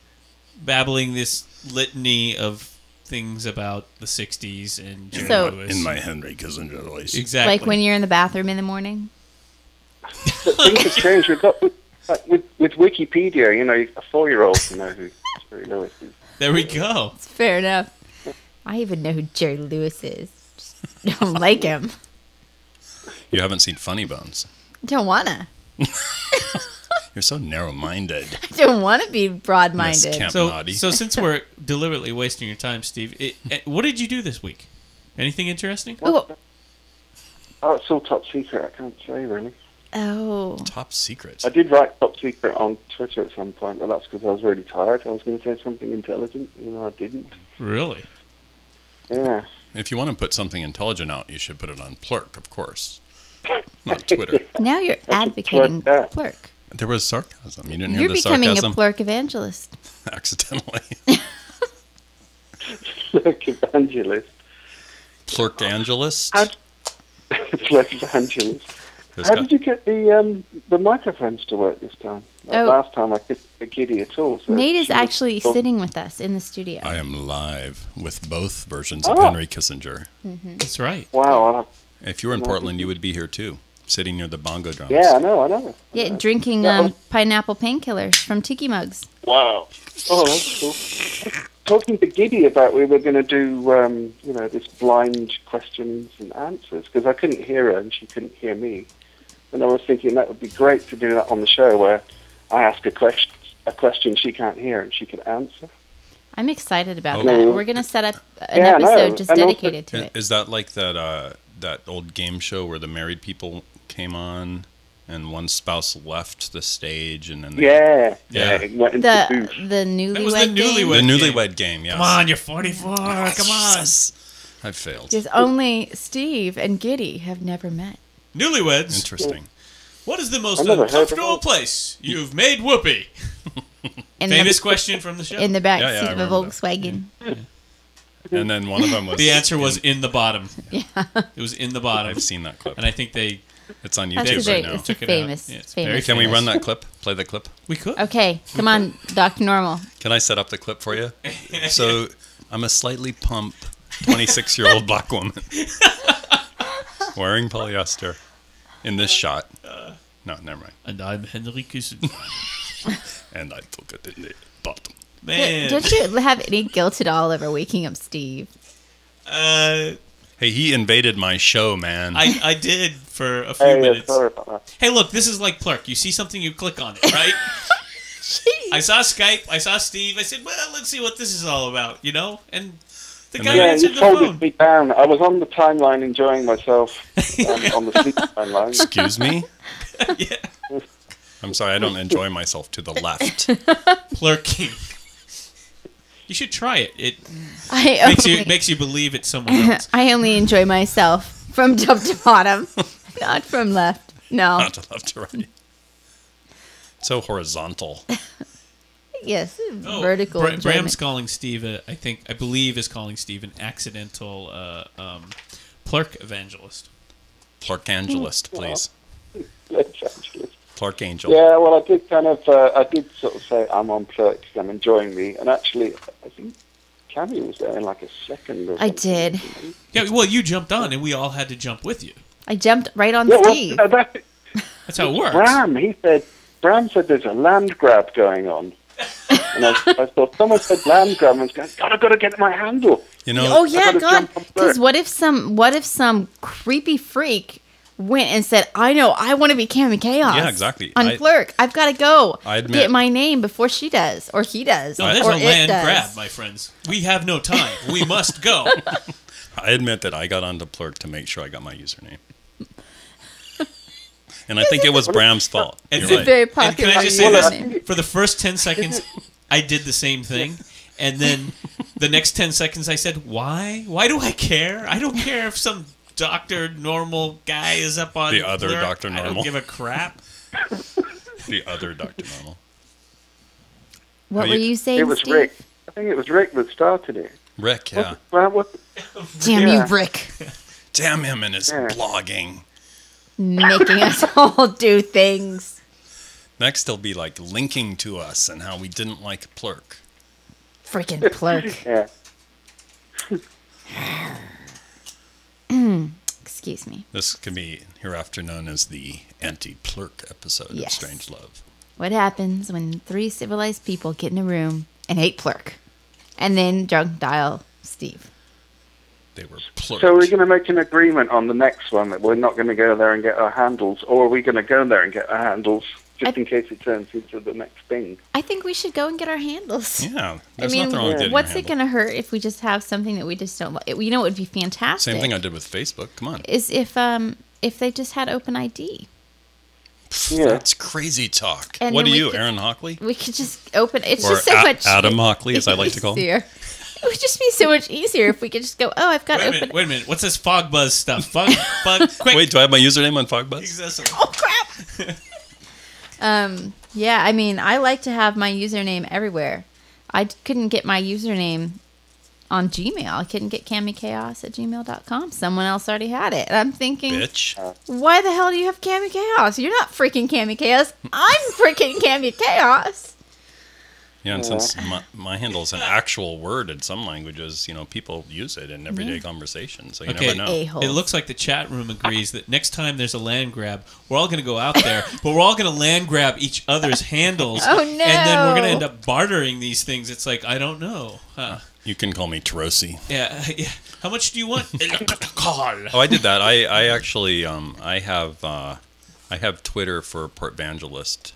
babbling this litany of things about the 60s and Jerry Lewis. In my Henry Kissinger voice. Exactly. Like when you're in the bathroom in the morning? Things have changed. With Wikipedia, you know, a 4-year-old can know who Jerry Lewis is. There we go. That's fair enough. I even know who Jerry Lewis is. Just don't like him. You haven't seen Funny Bones. Don't wanna. You're so narrow-minded. I don't want to be broad-minded. Camp Naughty. So since we're deliberately wasting your time, Steve, what did you do this week? Anything interesting? Well, oh, it's all top secret. I can't say, really. Oh. Top secret. I did write top secret on Twitter at some point, but that's because I was really tired. I was going to say something intelligent, and I didn't. Really? Yeah. If you want to put something intelligent out, you should put it on Plurk, of course. Not Twitter. Now you're advocating Plurk. There was sarcasm. You didn't hear the sarcasm? You're becoming a Plurk evangelist. Accidentally. Plurk evangelist. Plurk evangelist? Plurk evangelist. How did you get the microphones to work this time? Like last time I couldn't get giddy at all. So Nate is actually sitting with us in the studio. I am live with both versions of Henry Kissinger. Mm-hmm. That's right. Wow. If you were in Portland, you would be here too. Sitting near the bongo drums. Yeah, I know. Yeah, drinking pineapple painkillers from tiki mugs. Wow. Oh, that's cool. Talking to Giddy about we were going to do, you know, this blind questions and answers, because I couldn't hear her and she couldn't hear me. And I was thinking that would be great to do that on the show where I ask a question she can't hear and she can answer. I'm excited about that. We're going to set up an episode just dedicated to it. Is that like that old game show where the married people came on and one spouse left the stage and then the newlywed game. The newlywed game, yes. Come on, you're 44. Come on. I've failed. Because only Steve and Giddy have never met. Newlyweds. Interesting. What is the most uncomfortable place you've made whoopee? Famous question from the show. In the back seat of a Volkswagen. Yeah. And then one of them was... The answer was in the bottom. Yeah. It was in the bottom. I've seen that clip. And I think they... It's on YouTube right now. It's famous. Yeah, it's famous. Can we run that clip? Play the clip? We could. Okay. Come on, Dr. Normal. Can I set up the clip for you? So I'm a slightly plump 26-year-old black woman wearing polyester in this shot. No, never mind. And I'm Henry Kissinger. And I took it in the bottom. Man. Don't you have any guilt at all over waking up Steve? Hey, he invaded my show, man. I did for a few minutes. Hey, look, this is like Plurk. You see something, you click on it, right? I saw Skype. I saw Steve. I said, well, let's see what this is all about, you know? And the guy answered the phone. Me down. I was on the timeline enjoying myself on the sleep timeline. Excuse me? Yeah. I'm sorry, I don't enjoy myself to the left. Plurking. You should try it. It makes you believe it's someone else. I only enjoy myself from top to bottom, not from left. No, not to left to right. So horizontal. Yes, vertical. Bram's calling Steve. I believe is calling Steve an accidental Plurk evangelist. Plurk angelist, please. Plurk Angel. Yeah, well, I did sort of say I'm on Plurk because I'm enjoying me, and actually, I think Cami was there in like a second. Or something. I did. Yeah, well, you jumped on, and we all had to jump with you. I jumped right on Steve. Well, that's how it works. Bram said there's a land grab going on, and I thought someone said land grab, and I was going, God, I've got to get my handle. You know? Oh yeah, God, because what if some creepy freak went and said, I know, I want to be Cami Kaos. Yeah, exactly. On Plurk. I've got to go get my name before she does, or he does. No, there's a land grab, my friends. We have no time. We must go. I admit that I got onto Plurk to make sure I got my username. And I think it was Bram's fault. It's right. Very popular. And can I just say this? For the first 10 seconds, I did the same thing. And then the next 10 seconds, I said, why? Why do I care? I don't care if some Dr. Normal guy is up on the other Plurk. Dr. Normal. I don't give a crap. The other Dr. Normal. What were you saying, It was Steve? Rick. I think it was Rick that started it. Rick, yeah. Damn you, Rick. Damn him and his blogging. Making us all do things. Next, he'll be like linking to us and how we didn't like Plurk. Freaking Plurk. Excuse me. This can be hereafter known as the anti-Plurk episode of Strange Love. What happens when three civilized people get in a room and hate Plurk? And then drunk dial Steve. They were Plurked. So are we going to make an agreement on the next one that we're not going to go there and get our handles? Or are we going to go there and get our handles just in case it turns into the next thing? I think we should go and get our handles. Yeah. There's nothing wrong with getting what's it going to hurt if we just have something that we just don't like? You know what would be fantastic? Same thing I did with Facebook. Come on. Is if they just had OpenID. Yeah. That's crazy talk. And what are you, Aaron Hockley? We could just open it's or just so much Adam Hockley, as I like to call him. It would just be so much easier if we could just go, oh, I've got open. Wait a minute. What's this FogBugz stuff? Quick. Wait, do I have my username on FogBugz? Oh, crap. Yeah, I mean, I like to have my username everywhere. I couldn't get my username on Gmail. I couldn't get camikaos@gmail.com. Someone else already had it. And I'm thinking, bitch, why the hell do you have Cami Kaos? You're not freaking Cami Kaos. I'm freaking Cami Kaos. Yeah, and since my handle is an actual word in some languages, you know, people use it in everyday conversations, so you never know. A-hole. It looks like the chat room agrees that next time there's a land grab, we're all going to go out there, but we're all going to land grab each other's handles. Oh, no. And then we're going to end up bartering these things. It's like, I don't know. Huh. You can call me Tarosi. Yeah, yeah. How much do you want? Oh, I did that. I actually, I have Twitter for Portvangelist.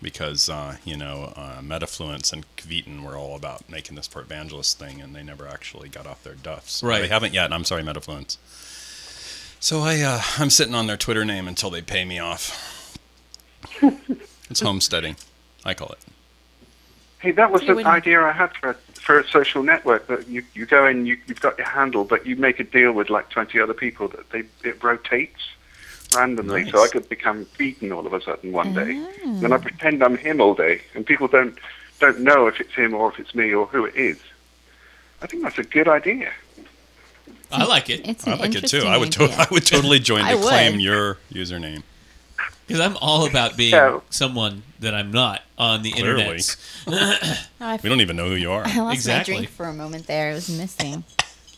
Because, you know, Metafluence and Kvetan were all about making this Portvangelist thing, and they never actually got off their duffs. Right. They haven't yet. I'm sorry, Metafluence. So I'm sitting on their Twitter name until they pay me off. It's homesteading, I call it. Hey, that was an idea I had for a social network. That you go in, you've got your handle, but you make a deal with like 20 other people that it rotates randomly, so I could become Beaten all of a sudden one day. Then I pretend I'm him all day, and people don't know if it's him or if it's me or who it is. I think that's a good idea. I like it. I like it too. I would totally join to claim your username. Because I'm all about being someone that I'm not on the internet. We don't even know who you are. I lost my drink for a moment there. It was missing.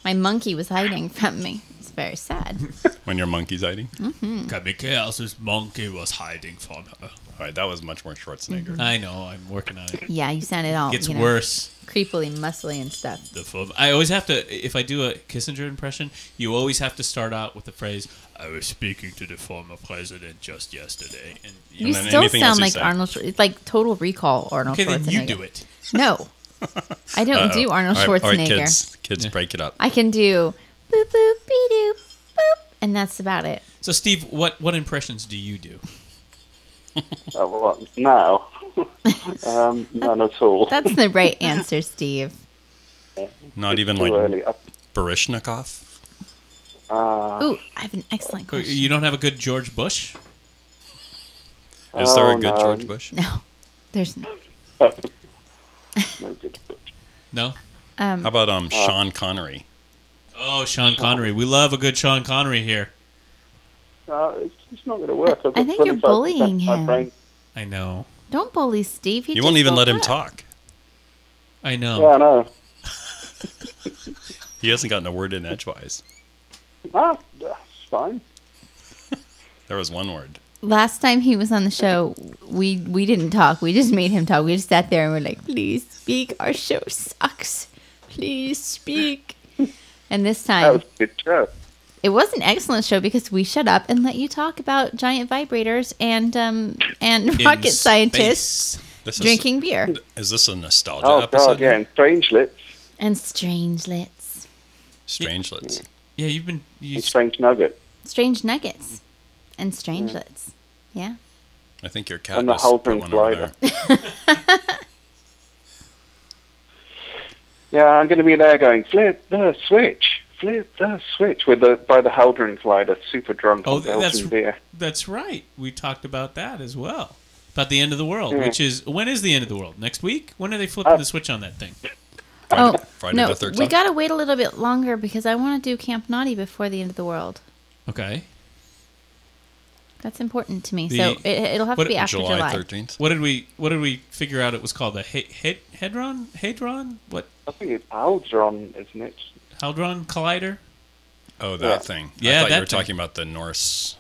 My monkey was hiding from me. Very sad. When your monkey's hiding? Cami Kaos's monkey was hiding from her. All right, that was much more Schwarzenegger. I know, I'm working on it. Yeah, you sounded all, it's worse. Creepily muscly and stuff. I always have to, if I do a Kissinger impression, you always have to start out with the phrase, I was speaking to the former president just yesterday. And, you still sound like Arnold Schwarzenegger. It's like Total Recall Arnold Schwarzenegger. Okay, then you do it. No. I don't do Arnold Schwarzenegger. All right, kids, break it up. I can do... Boop, boop, be-doop, boop. And that's about it. So, Steve, what impressions do you do? Now? None at all. That's the right answer, Steve. Not even like Baryshnikov? Ooh, I have an excellent question. You don't have a good George Bush? Is there a good George Bush? No, there's no. No good Bush. No? How about Sean Connery? Oh, Sean Connery. We love a good Sean Connery here. It's not going to work. I think you're bullying him. I know. Don't bully Steve. You won't even let him talk. I know. Yeah, I know. He hasn't gotten a word in edgewise. Ah, that's fine. There was one word. Last time he was on the show, we didn't talk. We just made him talk. We just sat there and we're like, please speak. Our show sucks. Please speak. And this time, that was a good show. It was an excellent show because we shut up and let you talk about giant vibrators and rocket scientists drinking beer. Is this a nostalgia episode? Oh, God, yeah, and Strangelets. And Strangelets. Strangelets. Yeah, you've been... Strange Nuggets. Strange Nuggets. And strangelets. Yeah. I think your cat was put one over there. Yeah, I'm going to be there going, flip the switch with the by the Heldering Collider, super drunk on Belgian beer. That's right. We talked about that as well. About the end of the world, which is, when is the end of the world? Next week? When are they flipping the switch on that thing? Friday, Friday the 13th. We got to wait a little bit longer because I want to do Camp Naughty before the end of the world. Okay. That's important to me. The, so it'll have to be after July 13th. What did we figure out? It was called the Hadron? Hadron? What? I think it's Aldron, isn't it? Hadron Collider. Oh, that thing. Yeah, I thought you were talking about the Norse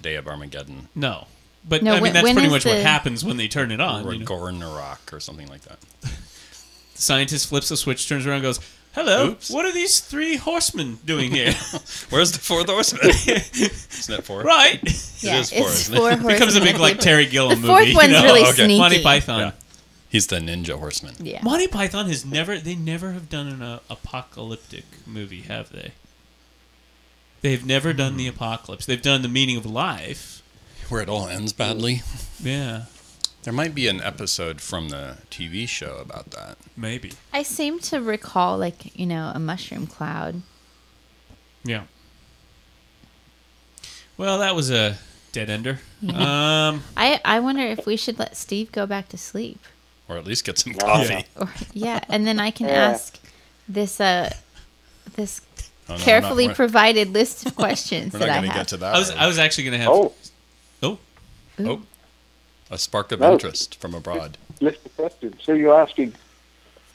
Day of Armageddon. No, but no, I mean that's pretty much what happens when they turn it on. Or Gornarok or something like that. The scientist flips the switch, turns around, and goes, "Hello, what are these three horsemen doing here? Where's the fourth horseman? Isn't that four? Right. Yeah, it is four, isn't it? It becomes a big, like, Terry Gilliam movie. The fourth one's really sneaky. Monty Python. Yeah. He's the ninja horseman. Yeah. Monty Python has never... They never have done an apocalyptic movie, have they? They've never done the apocalypse. They've done The Meaning of Life. Where it all ends badly. Yeah. There might be an episode from the TV show about that. Maybe. I seem to recall, like, you know, a mushroom cloud. Yeah. Well, that was a dead ender. Yeah. I wonder if we should let Steve go back to sleep. Or at least get some coffee. Yeah, and then I can ask this this carefully provided list of questions that I have. We're not going to get to that. I was actually going to have... Oh. A spark of interest from abroad. List of questions. Who are you asking?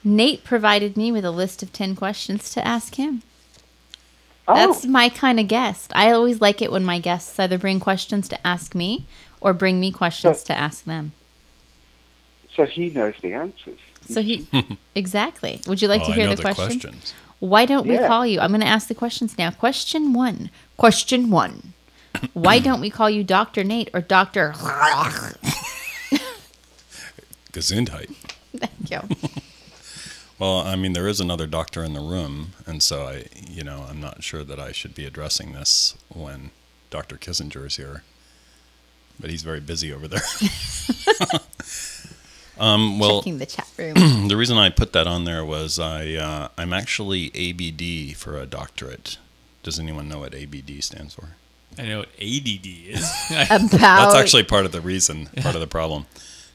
Nate provided me with a list of 10 questions to ask him. Oh. That's my kind of guest. I always like it when my guests either bring questions to ask me or bring me questions to ask them. So he knows the answers. So he exactly. Would you like to hear the questions? Why don't we call you? I'm going to ask the questions now. Question one. Why don't we call you Dr. Nate or Dr. Gesundheit? Thank you. Well, I mean, there is another doctor in the room, and so I'm not sure that I should be addressing this when Dr. Kissinger is here, but he's very busy over there. Checking the chat room. The reason I put that on there was I'm actually ABD for a doctorate. Does anyone know what ABD stands for? I know what ADD is. That's actually part of the reason, part of the problem.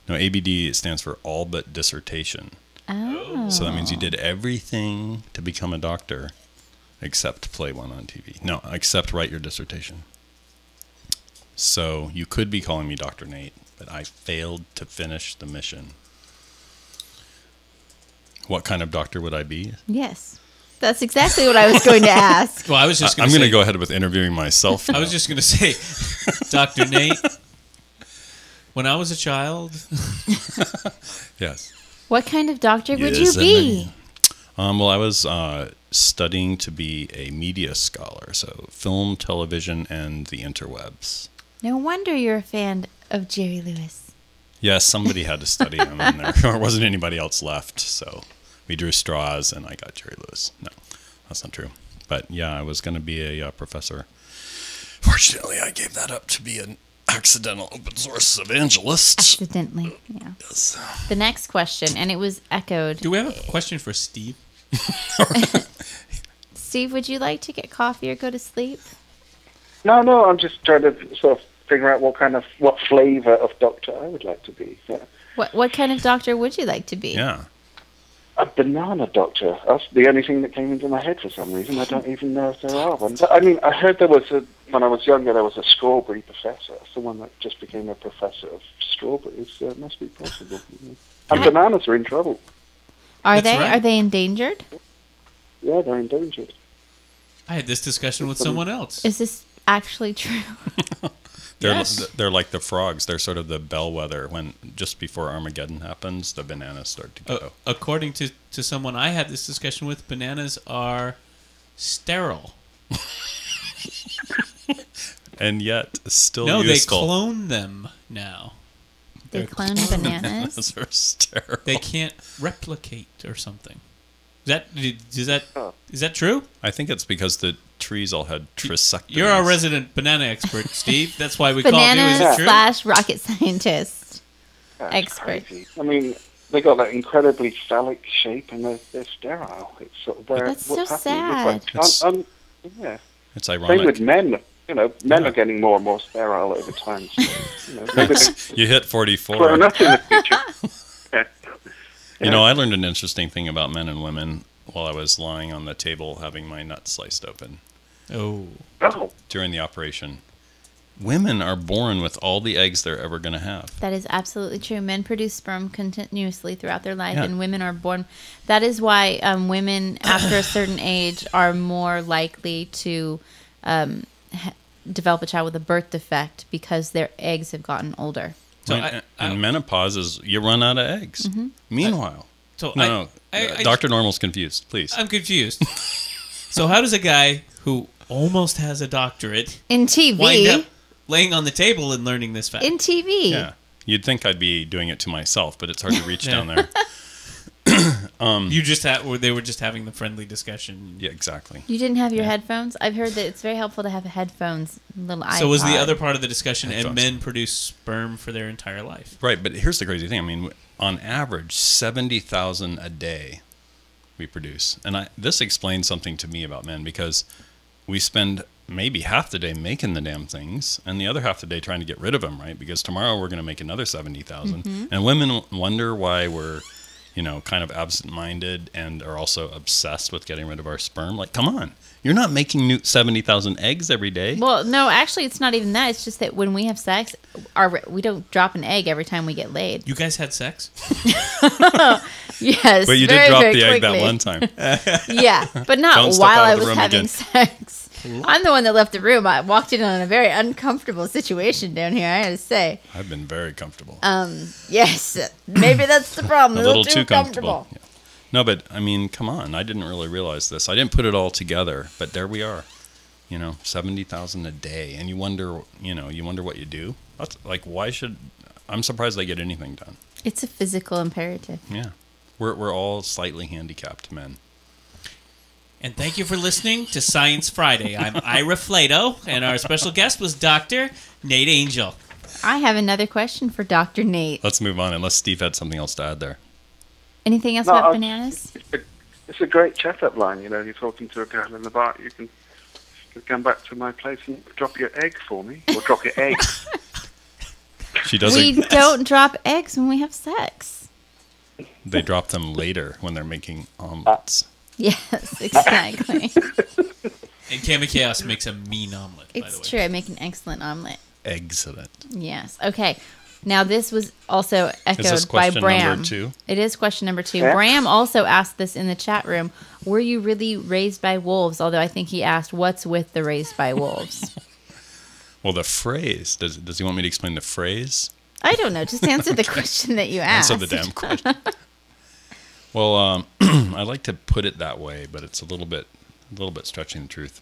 No, ABD stands for all but dissertation. Oh. So that means you did everything to become a doctor except play one on TV. No, except write your dissertation. So you could be calling me Dr. Nate, but I failed to finish the mission. What kind of doctor would I be? Yes. That's exactly what I was going to ask. Well, I was just. I'm going to go ahead with interviewing myself now. I was just going to say, Dr. Nate, when I was a child. Yes. What kind of doctor would you be? Well, I was studying to be a media scholar, so film, television, and the interwebs. No wonder you're a fan of Jerry Lewis. Yes, somebody had to study him in there. There wasn't anybody else left, so. We drew straws, and I got Jerry Lewis. No, that's not true. But, yeah, I was going to be a professor. Fortunately, I gave that up to be an accidental open-source evangelist. Accidentally, yeah. Yes. The next question, and it was echoed. Do we have a question for Steve? Steve, would you like to get coffee or go to sleep? No, I'm just trying to sort of figure out what flavor of doctor I would like to be. Yeah. What kind of doctor would you like to be? Yeah. A banana doctor. That's the only thing that came into my head for some reason. I don't even know if there are one. But, I mean, I heard there was when I was younger, there was a strawberry professor. It's the one that just became a professor of strawberries. So it must be possible. And bananas are in trouble. Are they? Right. Are they endangered? Yeah, they're endangered. I had this discussion with someone else. Is this actually true? They're like the frogs. They're sort of the bellwether. When just before Armageddon happens, the bananas start to go. According to someone I had this discussion with, bananas are sterile. And yet still useful. No, they clone them now. They clone bananas? Bananas are sterile. They can't replicate or something. Is that true? I think it's because the trees all had trisectomies. You're our resident banana expert, Steve. That's why we called you. Banana slash rocket scientist expert. Crazy. I mean, they got that incredibly phallic shape, and they're sterile. It's sort of where that's what's so happening. Sad. It's, like, yeah. It's ironic. Same with men. You know, men are getting more and more sterile over time. So, you know, you hit 44. Well, not in the future. You know, I learned an interesting thing about men and women while I was lying on the table having my nut sliced open. Oh. During the operation. Women are born with all the eggs they're ever going to have. That is absolutely true. Men produce sperm continuously throughout their life, and women are born. That is why women, after a certain age, are more likely to develop a child with a birth defect because their eggs have gotten older. So and menopause is you run out of eggs. Mm-hmm. Meanwhile, Dr. Normal's confused. Please, I'm confused. So how does a guy who almost has a doctorate in TV wind up laying on the table and learning this fact in TV? Yeah, you'd think I'd be doing it to myself, but it's hard to reach down there. They were just having the friendly discussion. Yeah, exactly. You didn't have your headphones? I've heard that it's very helpful to have headphones, little iPod. So was the other part of the discussion, and men produce sperm for their entire life. Right, but here's the crazy thing. I mean, on average, 70,000 a day we produce. And this explains something to me about men, because we spend maybe half the day making the damn things and the other half the day trying to get rid of them, right? Because tomorrow we're going to make another 70,000. Mm-hmm. And women wonder why we're... you know, kind of absent-minded and are also obsessed with getting rid of our sperm. Like, come on. You're not making new 70,000 eggs every day. Well, no, actually, it's not even that. It's just that when we have sex, we don't drop an egg every time we get laid. You guys had sex? Yes. But you did drop the egg that one time. Yeah, but not while I was having sex. I'm the one that left the room. I walked in on a very uncomfortable situation down here, I gotta say. I've been very comfortable. Yes, maybe that's the problem. A little too comfortable. Yeah. No, but, I mean, come on. I didn't really realize this. I didn't put it all together, but there we are. You know, 70,000 a day, and you wonder what you do. That's like, I'm surprised they get anything done. It's a physical imperative. Yeah. We're all slightly handicapped men. And thank you for listening to Science Friday. I'm Ira Flato, and our special guest was Dr. Nate Angel. I have another question for Dr. Nate. Let's move on, unless Steve had something else to add there. Anything else about bananas? It's a great chat-up line, you know. You're talking to a girl in the bar. You can come back to my place and drop your egg for me, or drop your egg. We don't drop eggs when we have sex. They drop them later when they're making omelets. Yes, exactly. And Cami Kaos makes a mean omelet, by the way. It's true. I make an excellent omelet. Excellent. Yes. Okay. Now, this was also echoed by Bram. Is this question number 2? It is question number 2. Yeah. Bram also asked this in the chat room. Were you really raised by wolves? Although I think he asked, what's with the raised by wolves? Well, the phrase. Does he want me to explain the phrase? I don't know. Just answer the question that you asked. Answer the damn question. Well, I like to put it that way, but it's a little bit stretching the truth.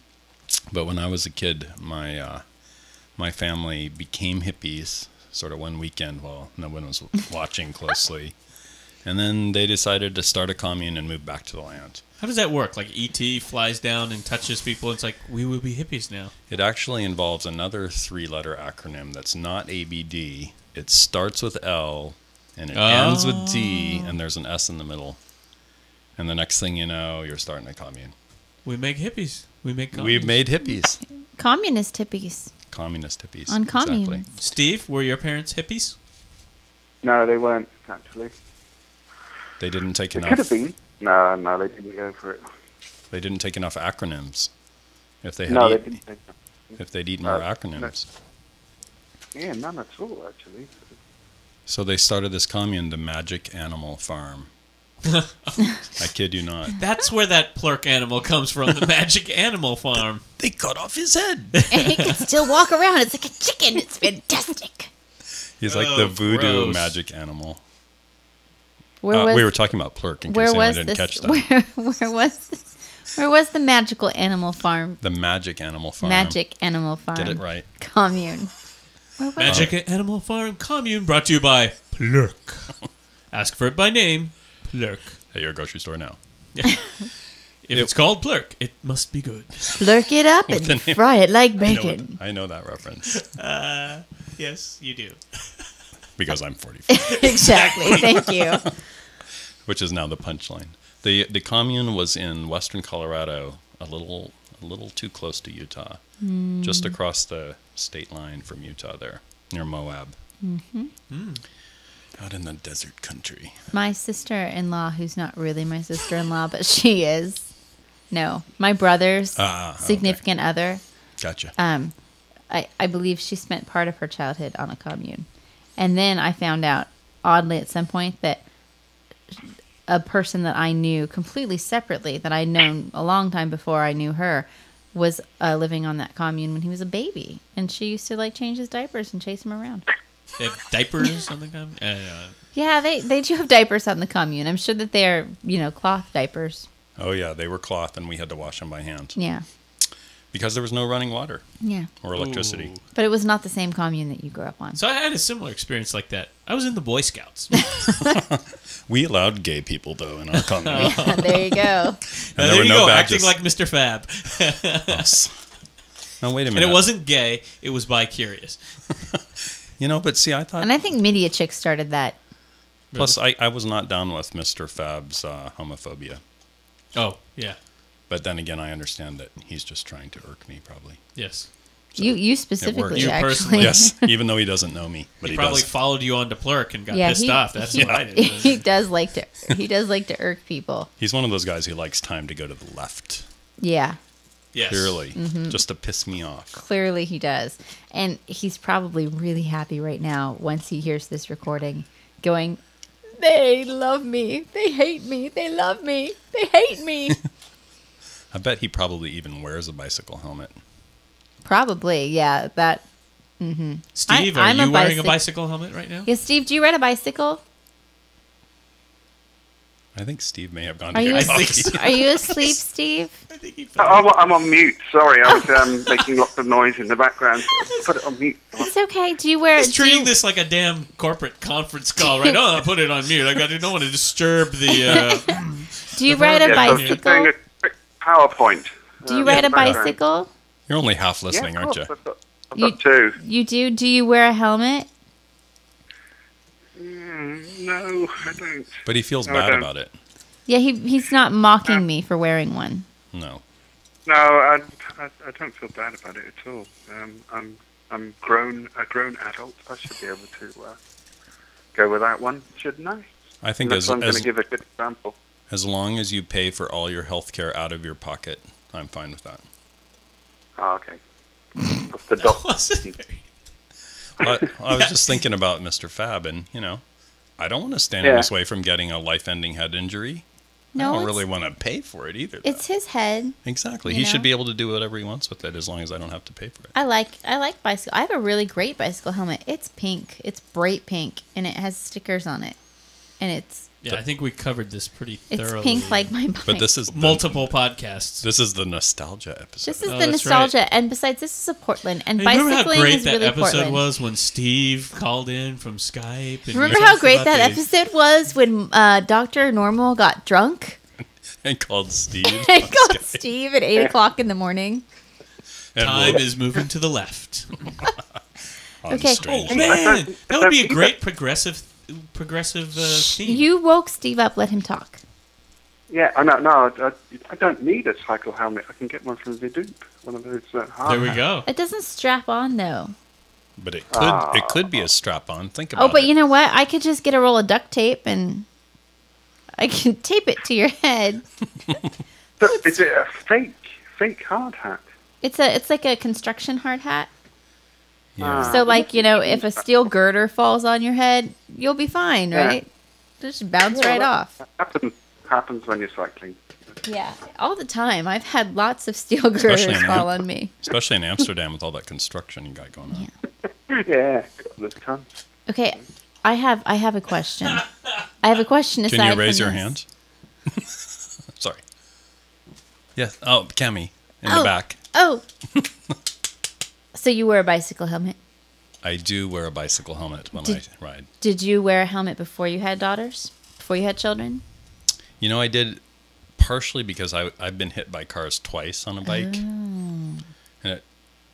But when I was a kid, my my family became hippies sort of one weekend while no one was watching closely, and then they decided to start a commune and move back to the land. How does that work? Like E.T. flies down and touches people. It's like, we will be hippies now. It actually involves another 3-letter acronym that's not ABD. It starts with L, and it ends with D, and there's an S in the middle. And the next thing you know, you're starting a commune. We make hippies. We make communes. We've made hippies. Communist hippies. Communist hippies. On communes. Exactly. Steve, were your parents hippies? No, they weren't, actually. They didn't take enough. Could have been. No, they didn't go for it. They didn't take enough acronyms. If they'd eaten more acronyms. No. Yeah, none at all, actually. So they started this commune, the Magic Animal Farm. I kid you not. That's where that Plurk animal comes from, the Magic Animal Farm. They cut off his head. And he can still walk around. It's like a chicken. It's fantastic. He's like the voodoo magic animal. We were talking about Plurk in case anyone didn't catch that. Where was the Magical Animal Farm? The Magic Animal Farm. Magic Animal Farm. Get it right. Commune. Magic Animal Farm Commune, brought to you by Plurk. Ask for it by name. Plurk. At your grocery store now. If it's called Plurk, it must be good. Plurk it up and fry it like bacon. I know that reference. Yes, you do. Because I'm 45. Exactly. Thank you. Which is now the punchline. The commune was in western Colorado, a little too close to Utah, just across the state line from Utah there, near Moab. Mm-hmm. Mm. Out in the desert country. My sister-in-law, who's not really my sister-in-law, but she is. No, my brother's significant other. Gotcha. I believe she spent part of her childhood on a commune. And then I found out, oddly at some point, that a person that I knew completely separately, that I'd known a long time before I knew her, was living on that commune when he was a baby. And she used to, like, change his diapers and chase him around. They have diapers on the commune? Yeah, they do have diapers on the commune. I'm sure that they're, you know, cloth diapers. Oh, yeah, they were cloth, and we had to wash them by hand. Yeah. Because there was no running water. Yeah. Or electricity. Ooh. But it was not the same commune that you grew up on. So I had a similar experience like that. I was in the Boy Scouts. We allowed gay people, though, in our commune. Yeah, there you go. And there you go, acting like Mr. Fab. Now, wait a minute. And it wasn't gay. It was bi-curious. You know, but see, I thought... And I think Media Chick started that. Plus, I was not down with Mr. Fab's homophobia. Oh, yeah. But then again, I understand that he's just trying to irk me, probably. Yes. So you specifically, you actually. Personally. Yes, even though he doesn't know me, but he probably does. Followed you onto Plurk and got pissed off. That's what I did. He does like to irk people. He's one of those guys who likes time to go to the left. Yeah. Yes. Clearly, just to piss me off. Clearly, he does, and he's probably really happy right now once he hears this recording, going, "They love me. They hate me. They love me. They hate me." I bet he probably even wears a bicycle helmet. Probably, yeah. That. Mm-hmm. Steve, are you wearing a bicycle helmet right now? Yeah, Steve, do you ride a bicycle? I think Steve may have gone to get coffee. Are you asleep, Steve? I think he I'm on mute. Sorry, I was making lots of noise in the background. So put it on mute. It's okay. Do you wear... He's treating this like a damn corporate conference call right now. Oh, I put it on mute. I don't want to disturb the... Do you ride a bicycle? PowerPoint. Do you ride a bicycle? You're only half listening, aren't you? I've got two. You do? Do you wear a helmet? No, I don't. But he feels bad about it. Yeah, he's not mocking me for wearing one. No. No, I don't feel bad about it at all. I'm a grown adult. I should be able to go without one, shouldn't I? I think I'm going to give a good example. As long as you pay for all your health care out of your pocket, I'm fine with that. Oh, okay. That's the doc. I was just thinking about Mr. Fab, and, you know, I don't want to stand in his way from getting a life-ending head injury. No, I don't really want to pay for it either, though. It's his head. Exactly. He should be able to do whatever he wants with it as long as I don't have to pay for it. I like bicycle. I have a really great bicycle helmet. It's pink. It's bright pink, and it has stickers on it. And it's... Yeah, I think we covered this pretty thoroughly. It's pink like my bike. But this is multiple podcasts. This is the nostalgia episode. This is the nostalgia, right. And besides, this is a Portland, and bicycling is really Portland. Remember how great that episode was when Steve called in from Skype? And remember how great that episode was when Dr. Normal got drunk? And called Steve. And called Steve at 8 o'clock in the morning. And time is moving to the left. Okay. Oh, man, that would be a great progressive theme. You woke Steve up. Let him talk. Yeah, I don't need a cycle helmet. I can get one from Vidoop. One of those. There we go. It doesn't strap on though. But it could. It could be a strap on. Think about it. Oh, but you know what? I could just get a roll of duct tape and I can tape it to your head. But is it a fake hard hat? It's like a construction hard hat. Yeah. So, like, you know, if a steel girder falls on your head, you'll be fine, right? Just bounce right off. Happens when you're cycling. Yeah, all the time. I've had lots of steel girders fall on me. Especially in Amsterdam with all that construction you got going on. Yeah. Okay, I have a question. I have a question. Can you raise your hand? Sorry. Yes. Oh, Cami in the back. Oh. So you wear a bicycle helmet? I do wear a bicycle helmet when I ride. Did you wear a helmet before you had daughters? Before you had children? You know, I did partially because I've been hit by cars twice on a bike. Oh. And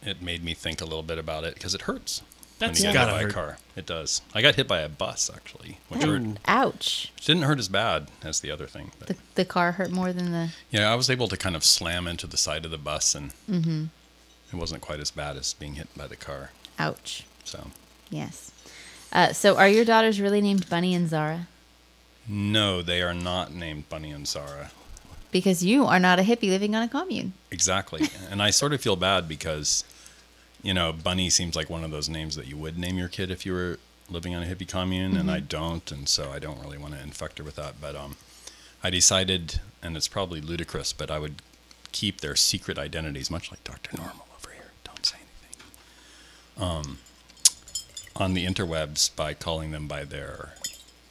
it made me think a little bit about it because it hurts. That's got to hurt. A car. It does. I got hit by a bus, actually. Which hurt. Ouch. It didn't hurt as bad as the other thing. But the car hurt more than the... Yeah, I was able to kind of slam into the side of the bus, and it wasn't quite as bad as being hit by the car. Ouch. So. Yes. So are your daughters really named Bunny and Zara? No, they are not named Bunny and Zara. Because you are not a hippie living on a commune. Exactly. And I sort of feel bad because... You know, Bunny seems like one of those names that you would name your kid if you were living on a hippie commune, and I don't, and so I don't really want to infect her with that. But I decided, and it's probably ludicrous, but I would keep their secret identities, much like Dr. Normal over here. Don't say anything. On the interwebs by calling them by their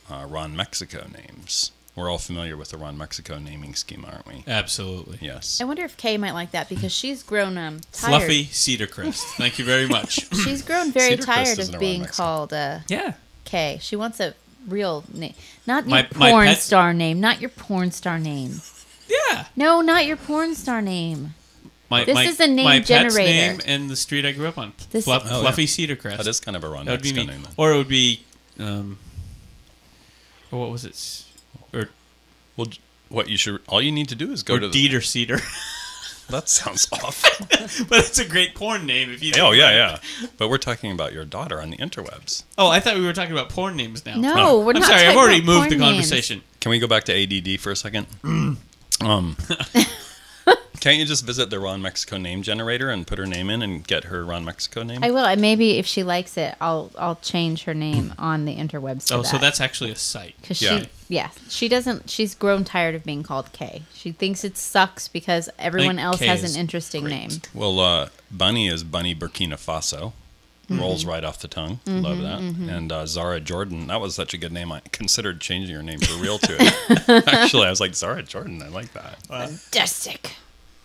Ron Mexico names. We're all familiar with the Ron Mexico naming scheme, aren't we? Absolutely. Yes. I wonder if Kay might like that because she's grown tired. Fluffy Cedar Crest. Thank you very much. She's grown very tired of being called Kay. She wants a real name. Not your porn star name. Not your porn star name. Yeah. No, not your porn star name. This is a name generator. My pet's name and the street I grew up on. Fluffy Cedar Crest. That is kind of a Ron Mexico name. Or it would be, what was it? Well, all you need to do is go to Dieter Cedar. That sounds awful. But it's a great porn name if you think. Oh, yeah. But we're talking about your daughter on the interwebs. Oh, I thought we were talking about porn names now. No, we're not. I'm sorry, I've already moved the conversation. Can we go back to ADD for a second? Can't you just visit the Ron Mexico name generator and put her name in and get her Ron Mexico name? I will. And maybe if she likes it, I'll change her name on the interwebs to So that's actually a site. She doesn't. She's grown tired of being called Kay. She thinks it sucks because everyone else has an interesting name. Well, Bunny is Bunny Burkina Faso. Rolls right off the tongue. Love that. And Zara Jordan, that was such a good name. I considered changing her name for real to it. Actually, I was like, Zara Jordan, I like that. Fantastic.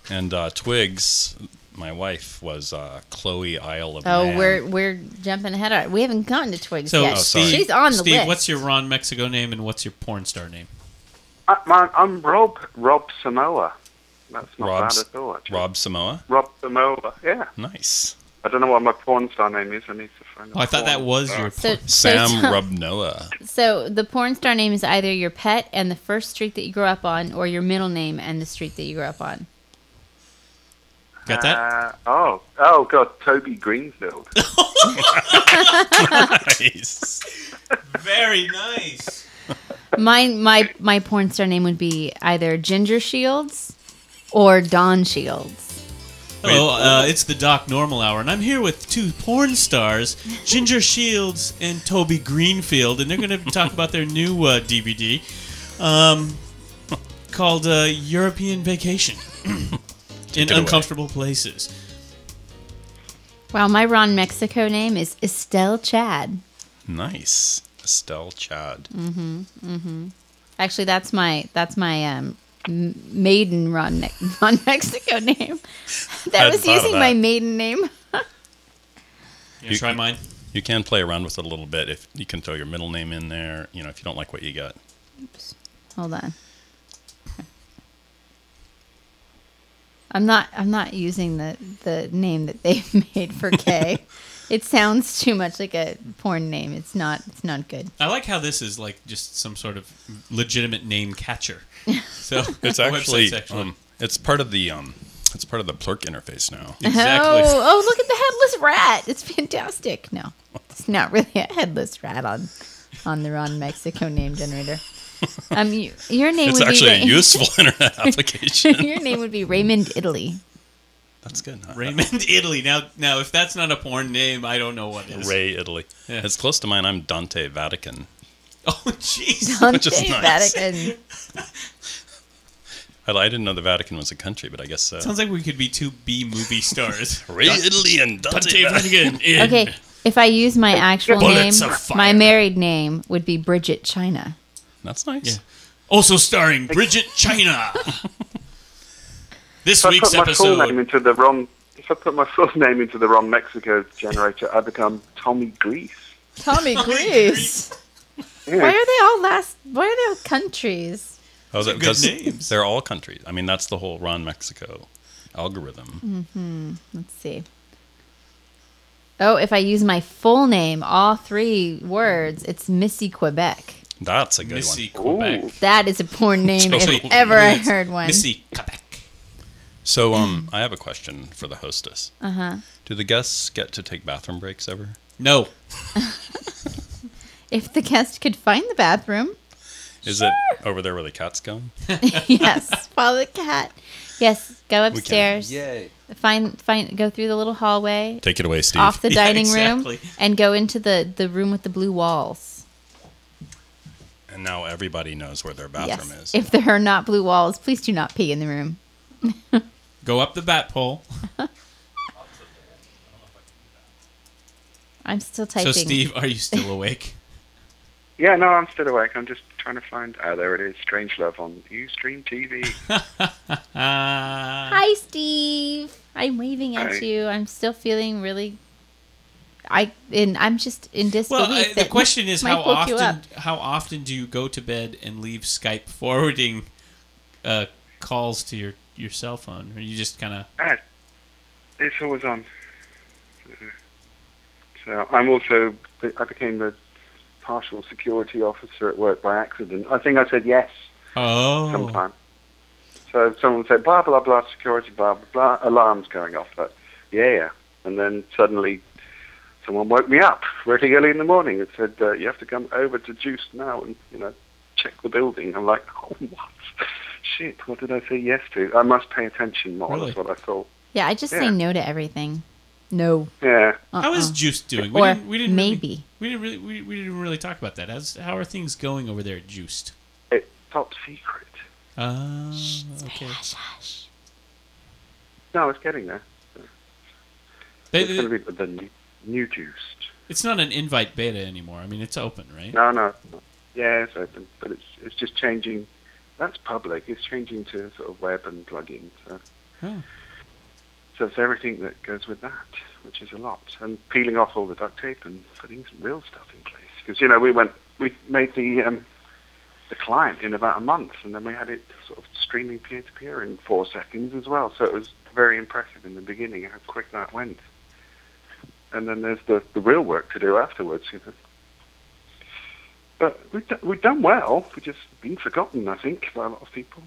And Twigs, my wife, was Chloe Isle of Man. Oh, we're jumping ahead of it. We haven't gotten to Twigs yet. She's on the list. Steve, what's your Ron Mexico name and what's your porn star name? I'm Rob Samoa. That's not bad at all, actually. Rob Samoa? Rob Samoa, yeah. Nice. I don't know what my porn star name is. I need to find out. Oh, I thought that was your porn Sam Rubnoa. So the porn star name is either your pet and the first street that you grew up on or your middle name and the street that you grew up on. Got that? Oh God, Toby Greenfield. Nice. Very nice. My porn star name would be either Ginger Shields or Don Shields. Hello, it's the Doc Normal Hour, and I'm here with two porn stars, Ginger Shields and Toby Greenfield, and they're going to talk about their new DVD called European Vacation. In uncomfortable places. Wow, my Ron Mexico name is Estelle Chad. Nice, Estelle Chad. Actually, that's my maiden Ron Mexico name. That was using my maiden name. You try mine. You can play around with it a little bit. If you can throw your middle name in there, you know, if you don't like what you got. Oops. Hold on. I'm not using the name that they've made for Kay. It sounds too much like a porn name. It's not good. I like how this is like just some sort of legitimate name catcher. So it's actually it's part of the Plurk interface now. Exactly. Oh, look at the headless rat. It's fantastic. No. It's not really a headless rat on the Ron Mexico name generator. Your name would be... It's actually a useful internet application. Your name would be Raymond Italy. That's good. Raymond Italy. Now, if that's not a porn name, I don't know what is. Ray Italy. Yeah. It's close to mine. I'm Dante Vatican. Oh, jeez. Dante Vatican. I didn't know the Vatican was a country, but I guess so. Sounds like we could be two B-movie stars. Ray Italy and Dante Vatican. Okay, if I use my actual name, my married name would be Bridget China. That's nice. Yeah. Also starring Bridget China. This week's episode. If I put my full name into the Ron Mexico generator, I become Tommy Grease. Tommy Grease. Yeah. Why are they all countries? Oh, that, good names. They're all countries. I mean, that's the whole Ron Mexico algorithm. Mm-hmm. Let's see. Oh, if I use my full name, all three words, it's Missy Quebec. That's a good one. Missy Quebec. Ooh. That is a poor name if ever I heard one. Missy Quebec. So I have a question for the hostess. Uh-huh. Do the guests get to take bathroom breaks ever? No. If the guest could find the bathroom. Is it over there where the cat's going? Yes, follow the cat. Yes, go upstairs. Yay. Go through the little hallway. Take it away, Steve. Off the dining room and go into the room with the blue walls. And now everybody knows where their bathroom is. If there are not blue walls, please do not pee in the room. Go up the bat pole. I'm still typing. So, Steve, are you still awake? Yeah, no, I'm still awake. I'm just trying to find... Oh, there it is. Strangelove on Ustream TV. Hi, Steve. I'm waving at you. I'm still feeling really... I'm just in disbelief. Well, the question is how often do you go to bed and leave Skype forwarding calls to your cell phone? Or you just kind of... It's always on. So I'm also... I became the partial security officer at work by accident. I think I said yes sometime. So someone said, blah, blah, blah, security, blah, blah, blah, alarms going off. But yeah. And then suddenly someone woke me up really early in the morning and said, you have to come over to Juiced now and, you know, check the building. I'm like, oh, what? Shit, what did I say yes to? I must pay attention more. Really? That's what I thought. Yeah, I just say no to everything. No. Yeah. How is Juiced doing? We didn't really talk about that. How are things going over there at Juiced? It's top secret. Okay. No, it's getting there. It's going to be the new Juiced. It's not an invite beta anymore. I mean, it's open, right? No. Yeah, it's open, but it's just changing. That's public. It's changing to sort of web and plugin. So. Huh. So it's everything that goes with that, which is a lot, and peeling off all the duct tape and putting some real stuff in place. Because you know we made the client in about a month, and then we had it sort of streaming peer-to-peer in 4 seconds as well. So it was very impressive in the beginning how quick that went. And then there's the real work to do afterwards, you know. But we've done well. We've just been forgotten, I think, by a lot of people.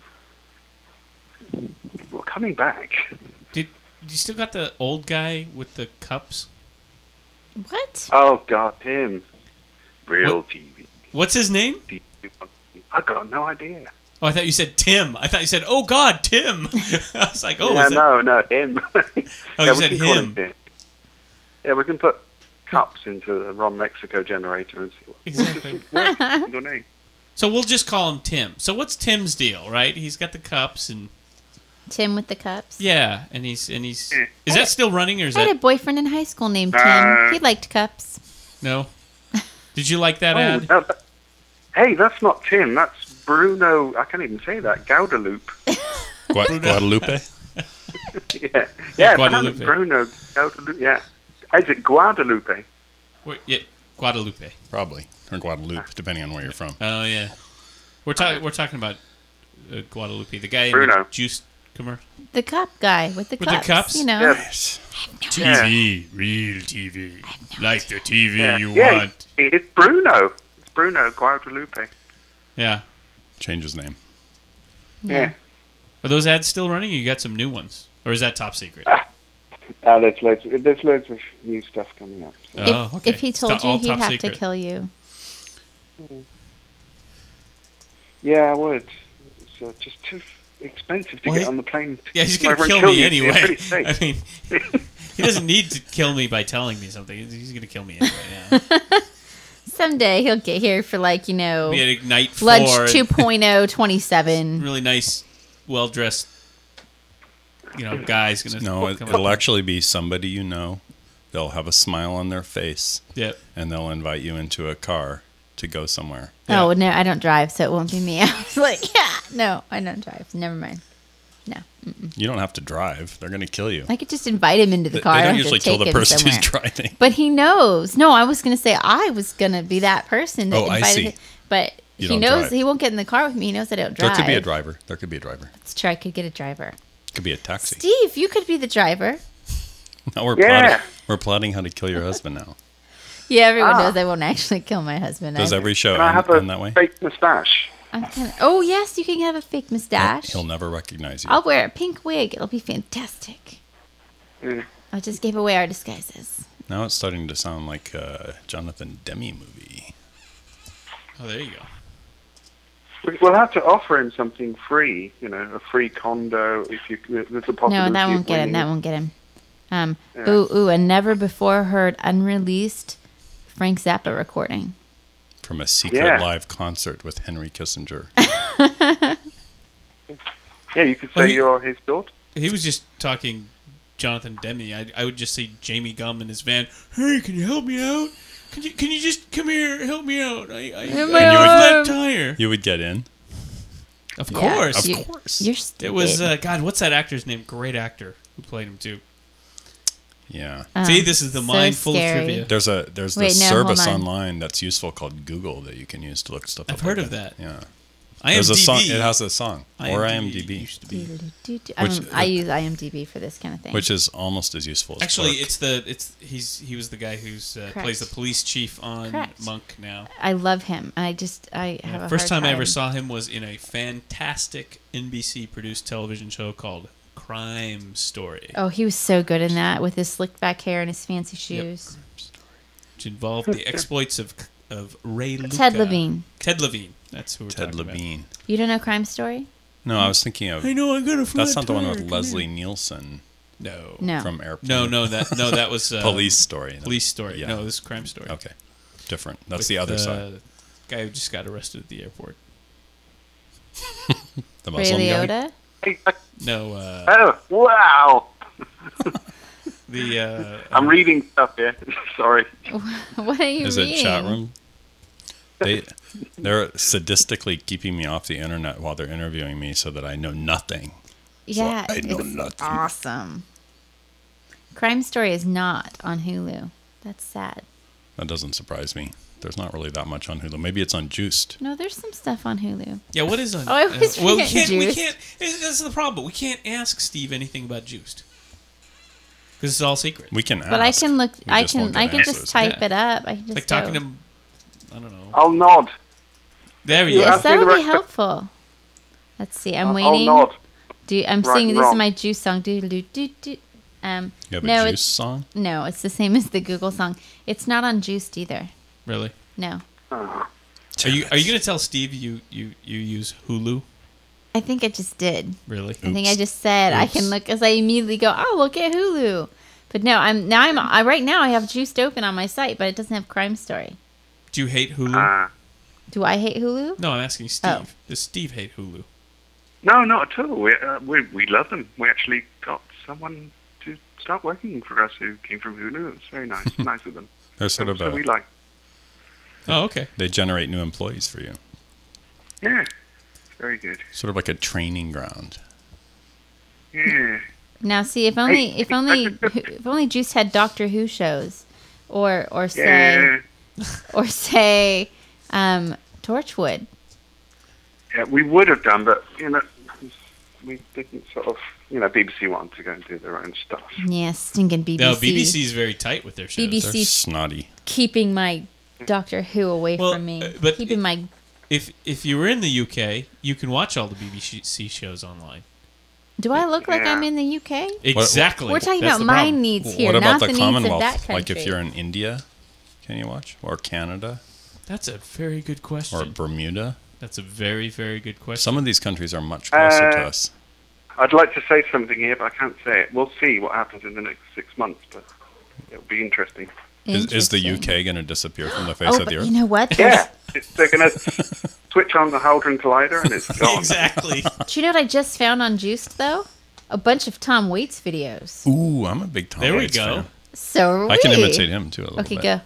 We're coming back. You still got the old guy with the cups? What? Oh, God, him. Real TV. What's his name? I got no idea. Oh, I thought you said Tim. I thought you said, oh, God, Tim. I was like, oh, yeah, no, him. Oh, you said him. Yeah, we can put cups into the Ron Mexico generator and see what. Exactly. What's your name? So we'll just call him Tim. So what's Tim's deal, right? He's got the cups and... Tim with the cups. Yeah, and he's is that still running or is that? I had a boyfriend in high school named Tim. He liked cups. No. Did you like that ad? No, hey, that's not Tim. That's Bruno. I can't even say that. Guadalupe. Guadalupe. yeah. Guadalupe. Bruno. Guadalupe. Yeah. Is it Guadalupe? Wait, yeah, Guadalupe. Probably or Guadalupe, depending on where you're from. Oh yeah. We're talking about Guadalupe, the guy Bruno. In the Juiced. The cop guy with the cups, you know. Yes. No TV, real TV, like the TV you want. It's Bruno. It's Bruno Guadalupe. Yeah. Change his name. Yeah. Are those ads still running? Or you got some new ones, or is that top secret? There's loads of new stuff coming up. So. If he told you, he'd have to kill you. Yeah, I would. It's just too. Expensive to get on the plane. Yeah, he's going to kill me anyway. I mean, he doesn't need to kill me by telling me something. He's going to kill me anyway. Yeah. Someday he'll get here for like, you know, Ignite Lunch 2.0 27. Really nice, well-dressed, you know, guy's going to it'll actually be somebody you know. They'll have a smile on their face. Yep. And they'll invite you into a car to go somewhere. Yeah. Oh, no, I don't drive, so it won't be me. I was like, no, I don't drive. Never mind. No. You don't have to drive. They're going to kill you. I could just invite him into the car. They don't usually kill the person who's driving. But he knows. No, I was going to say I was going to be that person that invited him. But You he knows drive. He won't get in the car with me. He knows I don't drive. There could be a driver. There could be a driver. Let's try. I could get a driver. Could be a taxi. Steve, you could be the driver. No, we're plotting how to kill your husband now. Yeah, everyone knows I won't actually kill my husband. Does every show end that way? Fake mustache. Oh yes, you can have a fake mustache. He'll never recognize you. I'll wear a pink wig. It'll be fantastic. Mm. I just gave away our disguises. Now it's starting to sound like a Jonathan Demme movie. Oh, there you go. We'll have to offer him something free. You know, a free condo. If you, there's a possibility. No, that won't get him. That won't get him. Yeah. Ooh, a never before heard unreleased Frank Zappa recording. From a secret live concert with Henry Kissinger. Yeah, you could say you're his daughter. He was just talking Jonathan Demme. I would just see Jamie Gum in his van. Hey, can you help me out? Can you just come here, help me out? I have a flat tire. You would get in. Of course. Yeah, of course. It was, God, what's that actor's name? Great actor who played him too. Yeah. See, this is the mind full of trivia. There's this service online that's useful called Google that you can use to look stuff up. I've heard of that. Yeah. There's a song. It has a song. Or IMDb. Used to be. I use IMDb for this kind of thing. Which is almost as useful as Plurk. Actually, he was the guy who plays the police chief on Monk now. I love him. I have a first time I ever saw him was in a fantastic NBC produced television show called Crime Story. Oh, he was so good in that with his slicked back hair and his fancy shoes. Yep. Which involved the exploits of Ray Luca. Ted Levine. Ted Levine. That's who we're talking about. Ted Levine. You don't know Crime Story? No, I was thinking of... I know, I got a flat tire. That's not the one with Leslie Nielsen. No. From Airplane. No, that was... Police Story. No. Police Story. Yeah. No, this is Crime Story. Okay. Different. That's with the other side. The guy who just got arrested at the airport. The Muslim Ray Liotta? Guy? No. Oh, wow. I'm reading stuff here. Sorry. What are you reading? Is it chat room? They're sadistically keeping me off the internet while they're interviewing me so that I know nothing. Yeah, so it's awesome. Crime Story is not on Hulu. That's sad. That doesn't surprise me. There's not really that much on Hulu. Maybe it's on Juiced. No, there's some stuff on Hulu. Yeah, what is on? Oh, I always forget Juiced. That's the problem. We can't ask Steve anything about Juiced. Because it's all secret. We can ask. But I can look. I can just type it up. I can just talking to him. I don't know. I'll nod. There we go. That would be helpful. Let's see. I'm waiting. I'll nod. I'm singing. This is my Juice song. Do do do do. You have a Juice song? No, it's the same as the Google song. It's not on Juiced either. Really? No. Are you going to tell Steve you use Hulu? I think I just did. Really? Oops. I think I just said I can look because I immediately go, oh, look at Hulu. But no, right now I have Juiced open on my site, but it doesn't have Crime Story. Do you hate Hulu? Do I hate Hulu? No, I'm asking Steve. Oh. Does Steve hate Hulu? No, not at all. We love them. We actually got someone to start working for us who came from Hulu. It's very nice. Nice of them. That's so we like. Oh, okay. They generate new employees for you. Yeah. Very good. Sort of like a training ground. Yeah. Now, see, if only Juiced had Doctor Who shows, or say Torchwood. Yeah, we would have done, but you know, we didn't BBC wanted to go and do their own stuff. Yeah, stinking BBC. No, BBC's very tight with their shows. BBC's snotty. Keeping my Doctor Who away from me. But keeping my. If you were in the UK, you can watch all the BBC shows online. Do I look like I'm in the UK? Exactly. We're talking about my needs here. What about the Commonwealth? Like if you're in India, can you watch? Or Canada? That's a very good question. Or Bermuda? That's a very, very good question. Some of these countries are much closer to us. I'd like to say something here, but I can't say it. We'll see what happens in the next 6 months, but it'll be interesting. Is the UK going to disappear from the face of the earth? You know what? Yeah. They're going to switch on the Haldron Collider and it's gone. Exactly. Do you know what I just found on Juiced, though? A bunch of Tom Waits videos. Ooh, I'm a big Tom Waits fan. There we go. So are we. I can imitate him, too, a little bit. Okay, go.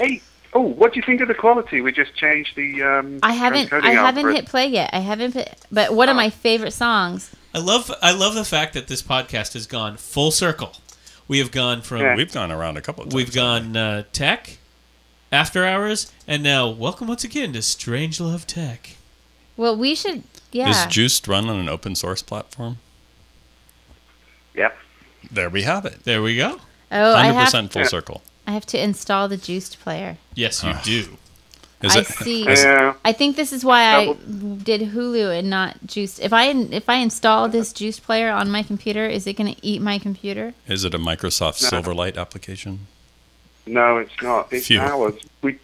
Hey, what do you think of the quality? We just changed the... I haven't hit play yet. But one of my favorite songs... I love the fact that this podcast has gone full circle. We have gone from... Yeah. We've gone around a couple of times. We've gone tech, After Hours, and now welcome once again to Strange Love Tech. Well, we should, yeah. Is Juiced run on an open source platform? Yep. There we have it. There we go. Oh, 100% full circle. I have to install the Juiced player. Yes, you do. I see. Yeah. I think this is why I did Hulu and not Juiced. If I install this Juiced player on my computer, is it going to eat my computer? Is it a Microsoft Silverlight application? No, it's not. It's ours. We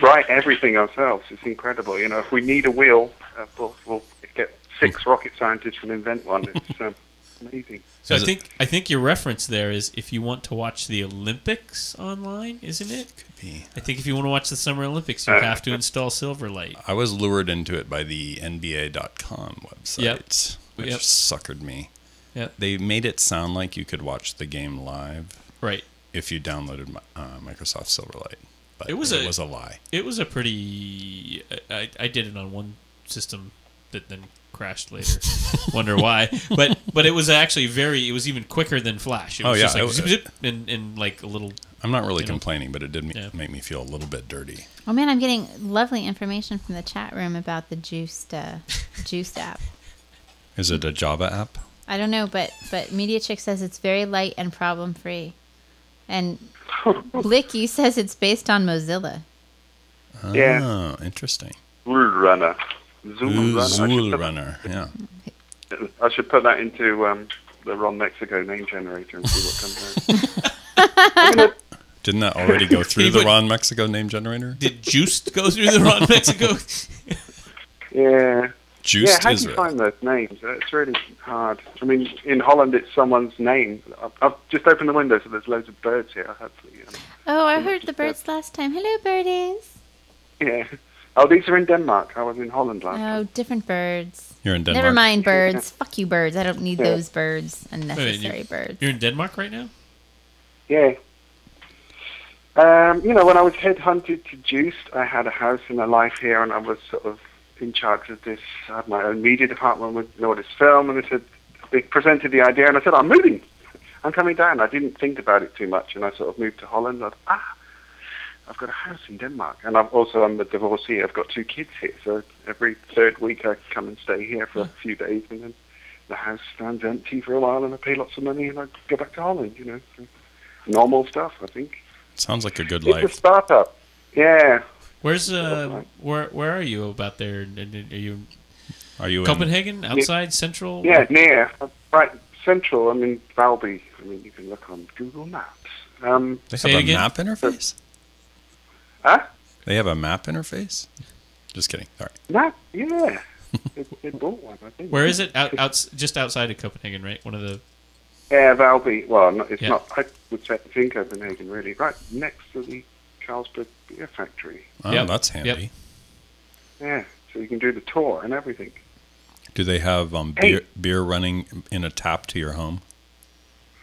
write everything ourselves. It's incredible. You know, if we need a wheel, we'll get 6 rocket scientists and invent one. It's amazing. So I think your reference there is if you want to watch the Olympics online, isn't it? Could be. I think if you want to watch the Summer Olympics, you have to install Silverlight. I was lured into it by the NBA.com website, which suckered me. Yep. They made it sound like you could watch the game live. Right. If you downloaded Microsoft Silverlight. But it was a lie. It was a pretty... I did it on one system that then crashed later. Wonder why. But it was actually very... It was even quicker than Flash. It was just like... and like a little... I'm not really complaining, but it did make me feel a little bit dirty. Oh, man, I'm getting lovely information from the chat room about the Juiced app. Is it a Java app? I don't know, but MediaChick says it's very light and problem-free. And Blicky says it's based on Mozilla. Yeah. Oh, interesting. Runner. Zool Runner, yeah. I should put that into the Ron Mexico name generator and see what comes out. Didn't that already go through the Ron Mexico name generator? Did Juiced go through the Ron Mexico? Yeah. Juiced how do you find those names? It's really hard. I mean, in Holland, it's someone's name. I've just opened the window, so there's loads of birds here. Hopefully, oh, I heard the birds last time. Hello, birdies. Yeah. Oh, these are in Denmark. I was in Holland last time. Oh, different birds. You're in Denmark. Never mind birds. Fuck you, birds. I don't need those birds. Unnecessary birds. You're in Denmark right now? Yeah. You know, when I was headhunted to Juiced, I had a house and a life here, and I was sort of in charge of this. I had my own media department with Nordis Film, and they presented the idea, and I said, I'm moving. I'm coming down. I didn't think about it too much, and I sort of moved to Holland. I thought, I've got a house in Denmark, and I'm a divorcee. I've got 2 kids here, so every 3rd week I come and stay here for a few days, and then the house stands empty for a while, and I pay lots of money, and I go back to Holland, you know. So normal stuff, I think. Sounds like a good life. It's a startup. Yeah. Where's where are you about there? Are you Copenhagen, outside central? Yeah, near right central. I mean Valby. I mean you can look on Google Maps. They have a map interface. Huh? They have a map interface. Just kidding. Sorry. Map? Yeah. they bought one. I think. Where is it? Just outside of Copenhagen, right? One of the. Yeah, Valby. Well, it's not. I would think Copenhagen really. Right next to the Carlsberg Beer Factory. Oh, that's handy. Yep. Yeah, so you can do the tour and everything. Do they have beer running in a tap to your home?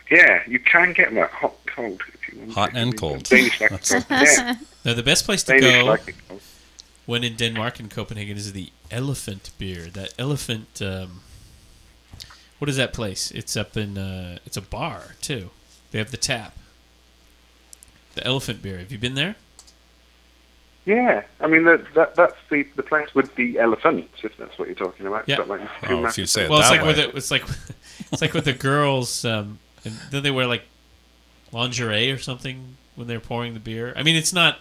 Yeah, you can get that hot cold if you want. Hot and cold. Danish Now the best place to go when in Denmark and Copenhagen is the Elephant Beer. That Elephant. What is that place? It's up in. It's a bar too. They have the tap. The Elephant Beer. Have you been there? Yeah. I mean, that's the place with the elephants, if that's what you're talking about. Yeah. Like if you say it that way. It's like with the girls, and then they wear, like, lingerie or something when they're pouring the beer. I mean, it's not...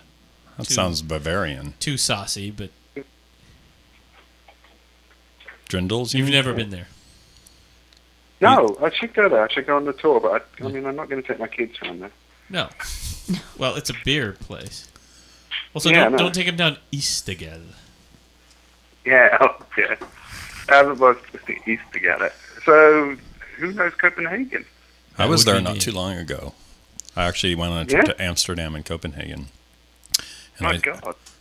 That sounds Bavarian. Too saucy, but... Drindles? You've never been there. No, I should go there. I should go on the tour, but, I mean, I'm not going to take my kids around there. No. Well, it's a beer place. Also, don't take him down Istegade. Yeah, I haven't worked with the Istegade. So, who knows Copenhagen? I was there not too long ago. I actually went on a trip to Amsterdam and Copenhagen. And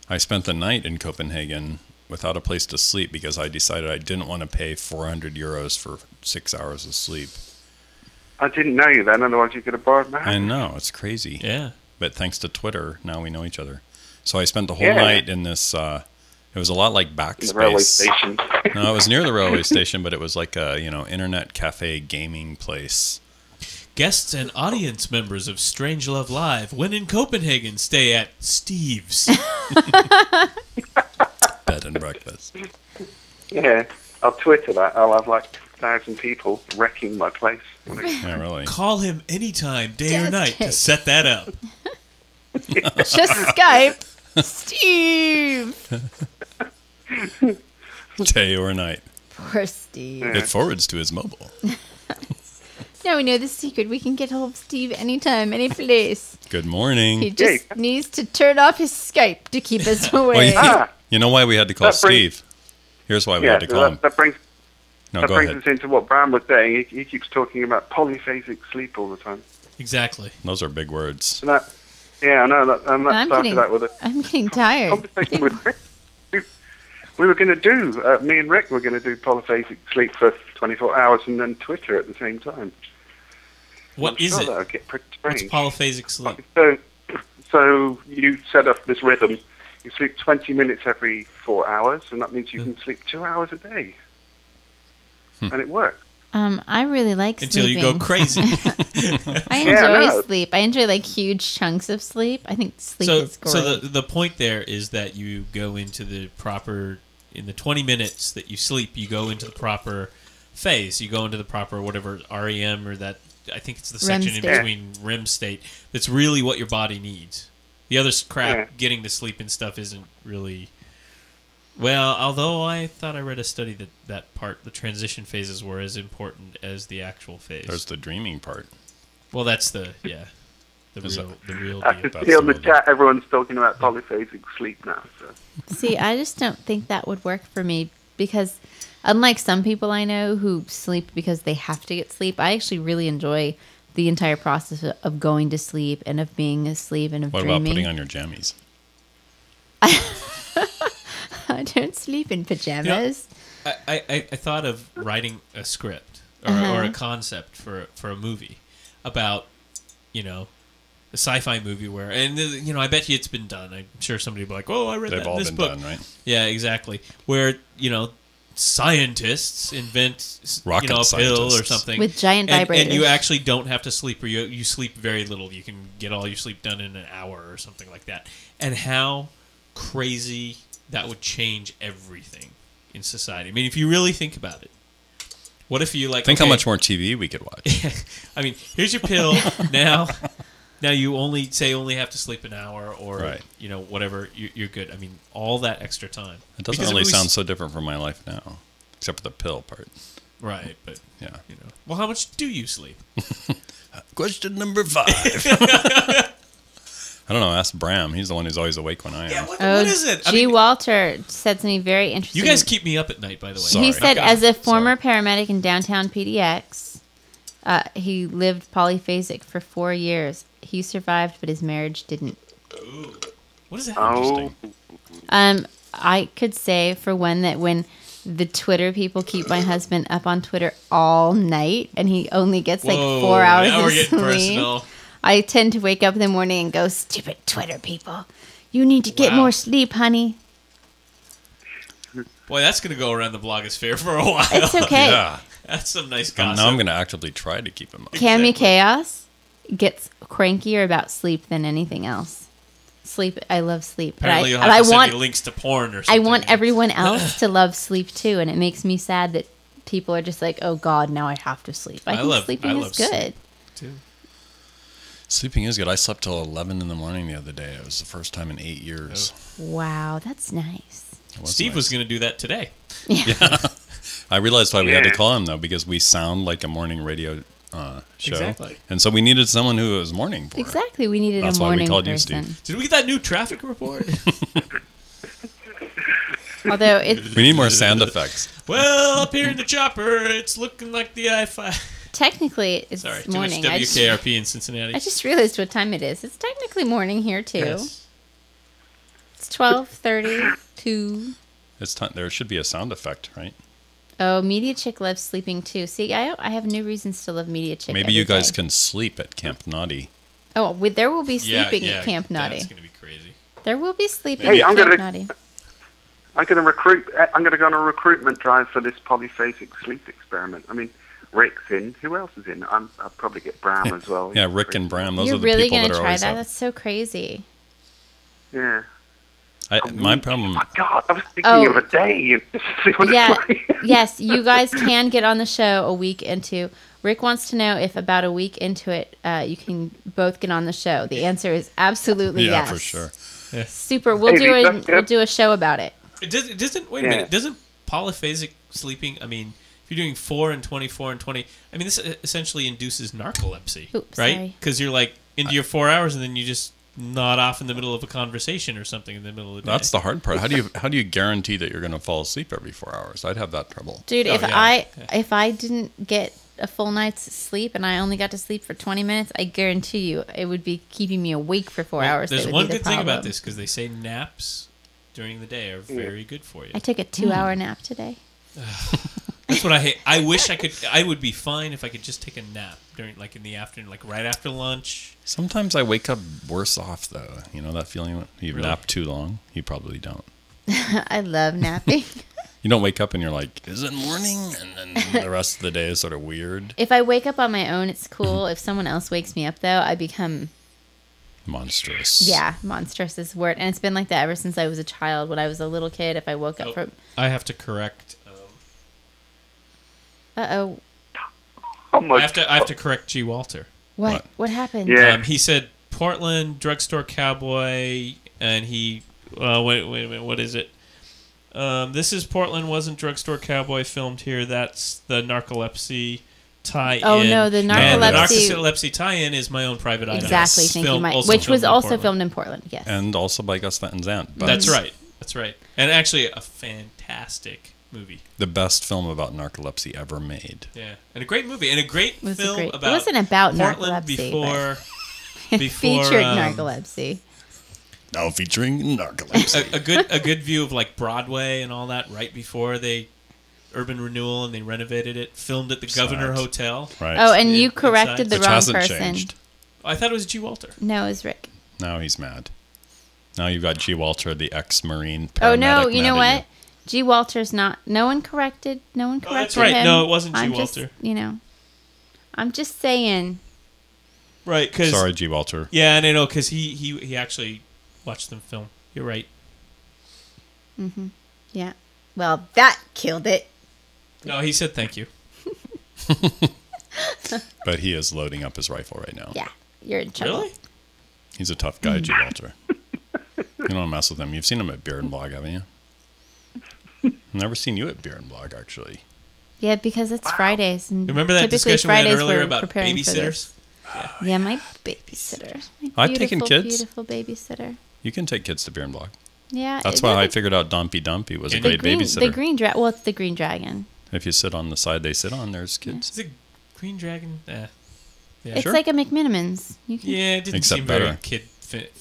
I spent the night in Copenhagen without a place to sleep because I decided I didn't want to pay 400 euros for 6 hours of sleep. I didn't know you then, otherwise you could have borrowed my house. I know, it's crazy. Yeah. But thanks to Twitter, now we know each other. So I spent the whole night in this, it was a lot like Backspace. The railway station. No, it was near the railway station, but it was like a, internet cafe gaming place. Guests and audience members of Strangelove Live, when in Copenhagen, stay at Steve's. Bed and breakfast. Yeah, I'll Twitter that. I'll have like 1,000 people wrecking my place. Yeah, really. Call him anytime, day or night, to set that up. Just Skype. Steve! Day or night. Poor Steve. It forwards to his mobile. Now we know the secret. We can get hold of Steve anytime, any place. Good morning. He just needs to turn off his Skype to keep us away. Well, you know why we had to call Steve? Here's why we had to call him. That brings us into what Bram was saying. He keeps talking about polyphasic sleep all the time. Exactly. Those are big words. And that, yeah, I know. I'm getting tired. We were going to do, me and Rick were going to do polyphasic sleep for 24 hours and then Twitter at the same time. What is it? What's polyphasic sleep? So you set up this rhythm. You sleep 20 minutes every 4 hours, and that means you can sleep 2 hours a day. And it works. I really like sleeping. Until you go crazy. I enjoy sleep. I enjoy like huge chunks of sleep. I think sleep is great. So the point there is that you go into the proper, in the 20 minutes that you sleep, you go into the proper phase. You go into the proper whatever, REM or that, I think it's the section in between REM state. That's really what your body needs. The other crap, getting to sleep and stuff isn't really... Well, although I thought I read a study that part, the transition phases were as important as the actual phase. There's the dreaming part. Well, that's the real deal. I can see on the chat everyone's talking about polyphasic sleep now. So. See, I just don't think that would work for me because unlike some people I know who sleep because they have to get sleep, I actually really enjoy the entire process of going to sleep and of being asleep and of dreaming. What about putting on your jammies? I don't sleep in pajamas. You know, I thought of writing a script or a concept for a movie about, you know, a sci-fi movie where, and, you know, I bet you it's been done. I'm sure somebody would be like, oh, I read that in this book. They've all been done, right? Yeah, exactly. Where, you know, scientists invent, rocket a pill or something. With giant vibrators. And you actually don't have to sleep, or you sleep very little. You can get all your sleep done in an hour or something like that. And how crazy... That would change everything in society. I mean, if you really think about it, what if you like... Think how much more TV we could watch. I mean, here's your pill. Now you only have to sleep an hour or, you know, whatever. You're good. I mean, all that extra time. It doesn't really sound so different from my life now, except for the pill part. Right, but, yeah. You know. Well, how much do you sleep? Question number 5. I don't know. Ask Bram. He's the one who's always awake when I am. Yeah, what is it? G. Walter said something very interesting. You guys keep me up at night, by the way. Sorry. He said, as a former paramedic in downtown PDX, he lived polyphasic for 4 years. He survived, but his marriage didn't. Ooh. What is that? Oh. I could say, for one, that when the Twitter people keep my husband up on Twitter all night, and he only gets like 4 hours of sleep. Now we're getting personal. I tend to wake up in the morning and go, stupid Twitter people. You need to get more sleep, honey. Boy, that's going to go around the blogosphere for a while. It's okay. Yeah. That's some nice gossip. Now I'm going to actively try to keep him up. Cami Kaos gets crankier about sleep than anything else. Sleep, I love sleep. Apparently you'll have to send me links to porn or something. I want everyone else to love sleep too, and it makes me sad that people are just like, oh God, now I have to sleep. I think sleeping is good too. Sleeping is good. I slept till 11 in the morning the other day. It was the first time in 8 years. Oh. Wow, that's nice. Steve was going to do that today. Yeah. I realized why we had to call him, though, because we sound like a morning radio show. Exactly. And so we needed someone who it was morning for. Exactly. We needed a morning person. That's why we called you, Steve. Did we get that new traffic report? Although we need more sound effects. Well, up here in the chopper, it's looking like the I-5. Technically, it's morning. Too much WKRP in Cincinnati. I just realized what time it is. It's technically morning here too. Yes. It's 12:32. It's time. There should be a sound effect, right? Oh, Media Chick loves sleeping too. See, I have new reasons to love Media Chick. Maybe you guys can sleep at Camp Naughty. Oh, there will be sleeping at Camp Naughty. That's going to be crazy. There will be sleeping at Camp Naughty. I'm going to go on a recruitment drive for this polyphasic sleep experiment. I mean. Rick's in. Who else is in? I'll probably get Bram as well. Yeah, Rick and Bram. Those are the people that are always up. You're really going to try that? That's so crazy. Yeah. My problem. Oh my God, I was thinking of a day. Yeah, yes, you guys can get on the show a week into. Rick wants to know if about a week into it, you can both get on the show. The answer is absolutely yes. Yeah, for sure. Yeah. Super. We'll do a show about it. It doesn't. Wait a minute. Doesn't polyphasic sleeping? I mean, if you're doing 4 and 24 and 20, I mean, this essentially induces narcolepsy, right? Because you're like into your 4 hours and then you just. Not off in the middle of a conversation or something in the middle of the day. That's the hard part. How do you guarantee that you're going to fall asleep every 4 hours? I'd have that trouble. Dude, if I didn't get a full night's sleep and I only got to sleep for 20 minutes, I guarantee you it would be keeping me awake for 4 hours. There's one good thing about this because they say naps during the day are very good for you. I took a 2-hour nap today. That's what I hate. I wish I could. I would be fine if I could just take a nap during, like, in the afternoon, like right after lunch. Sometimes I wake up worse off, though. You know that feeling when you nap too long. You probably don't. I love napping. You don't wake up and you're like, "Is it morning?" And then the rest of the day is sort of weird. If I wake up on my own, it's cool. If someone else wakes me up, though, I become monstrous. Yeah, monstrous is the word, and it's been like that ever since I was a child. When I was a little kid, if I woke up from, I have to correct. I have to correct G. Walter. What happened? Yeah. He said Portland drugstore cowboy, and he. Wait a minute. What is it? This is Portland wasn't drugstore cowboy filmed here. That's the narcolepsy tie-in. Oh no, the narcolepsy. The narcolepsy tie-in is My Own Private Eye. Exactly. Thank you, Mike. Which was also filmed in Portland. Yes. And also by Gus Van Sant. That's right. That's right. And actually, a fantastic movie. The best film about narcolepsy ever made. Yeah. And a great movie. And a great film about. It wasn't about Portland narcolepsy. Before featured narcolepsy. Now featuring narcolepsy. a good view of like Broadway and all that right before they urban renewal and they renovated it. Filmed at the Governor Hotel. Right. Oh, and you corrected the wrong person. Changed. I thought it was G. Walter. No, it was Rick. Now he's mad. Now you've got G. Walter, the ex-Marine. Oh no! You know what? G. Walter's not. No one corrected. No one corrected. Oh, that's right. Him. No, it wasn't G. Walter. You know, I'm just saying. Right, because sorry, G. Walter. Yeah, and I know because he actually watched them film. You're right. Mm-hmm. Yeah. Well, that killed it. No, he said thank you. But he is loading up his rifle right now. Yeah, you're in trouble. Really? He's a tough guy, G. Walter. You don't mess with him. You've seen him at Beer and Blog, haven't you? Never seen you at Beer and Blog, actually. Yeah, because it's Fridays. And remember that discussion we had earlier about babysitters? Oh, yeah, my babysitter. I've taken kids. Beautiful babysitter. You can take kids to Beer and Blog. Yeah. That's why I figured out Dumpy Dumpy was a great babysitter. The green dragon. Well, it's the green dragon. If you sit on the side they sit on, there's kids. Yeah. Is it green dragon? Yeah, it's like a McMinimans. You can it didn't seem very kid.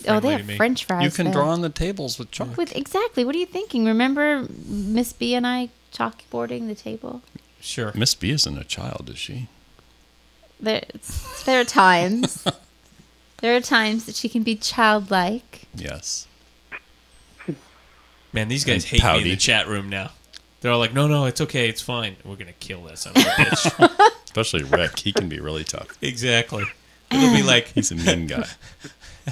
Oh, they have French fries. You can draw on the tables with chalk. Exactly. What are you thinking? Remember Miss B and I chalkboarding the table? Sure. Miss B isn't a child, is she? There are times. There are times that she can be childlike. Yes. Man, these guys hate me in the chat room now. They're all like, no, it's okay, it's fine. We're going to kill this. I'm a bitch. Especially Rick. He can be really tough. Exactly. It'll be like... He's a mean guy.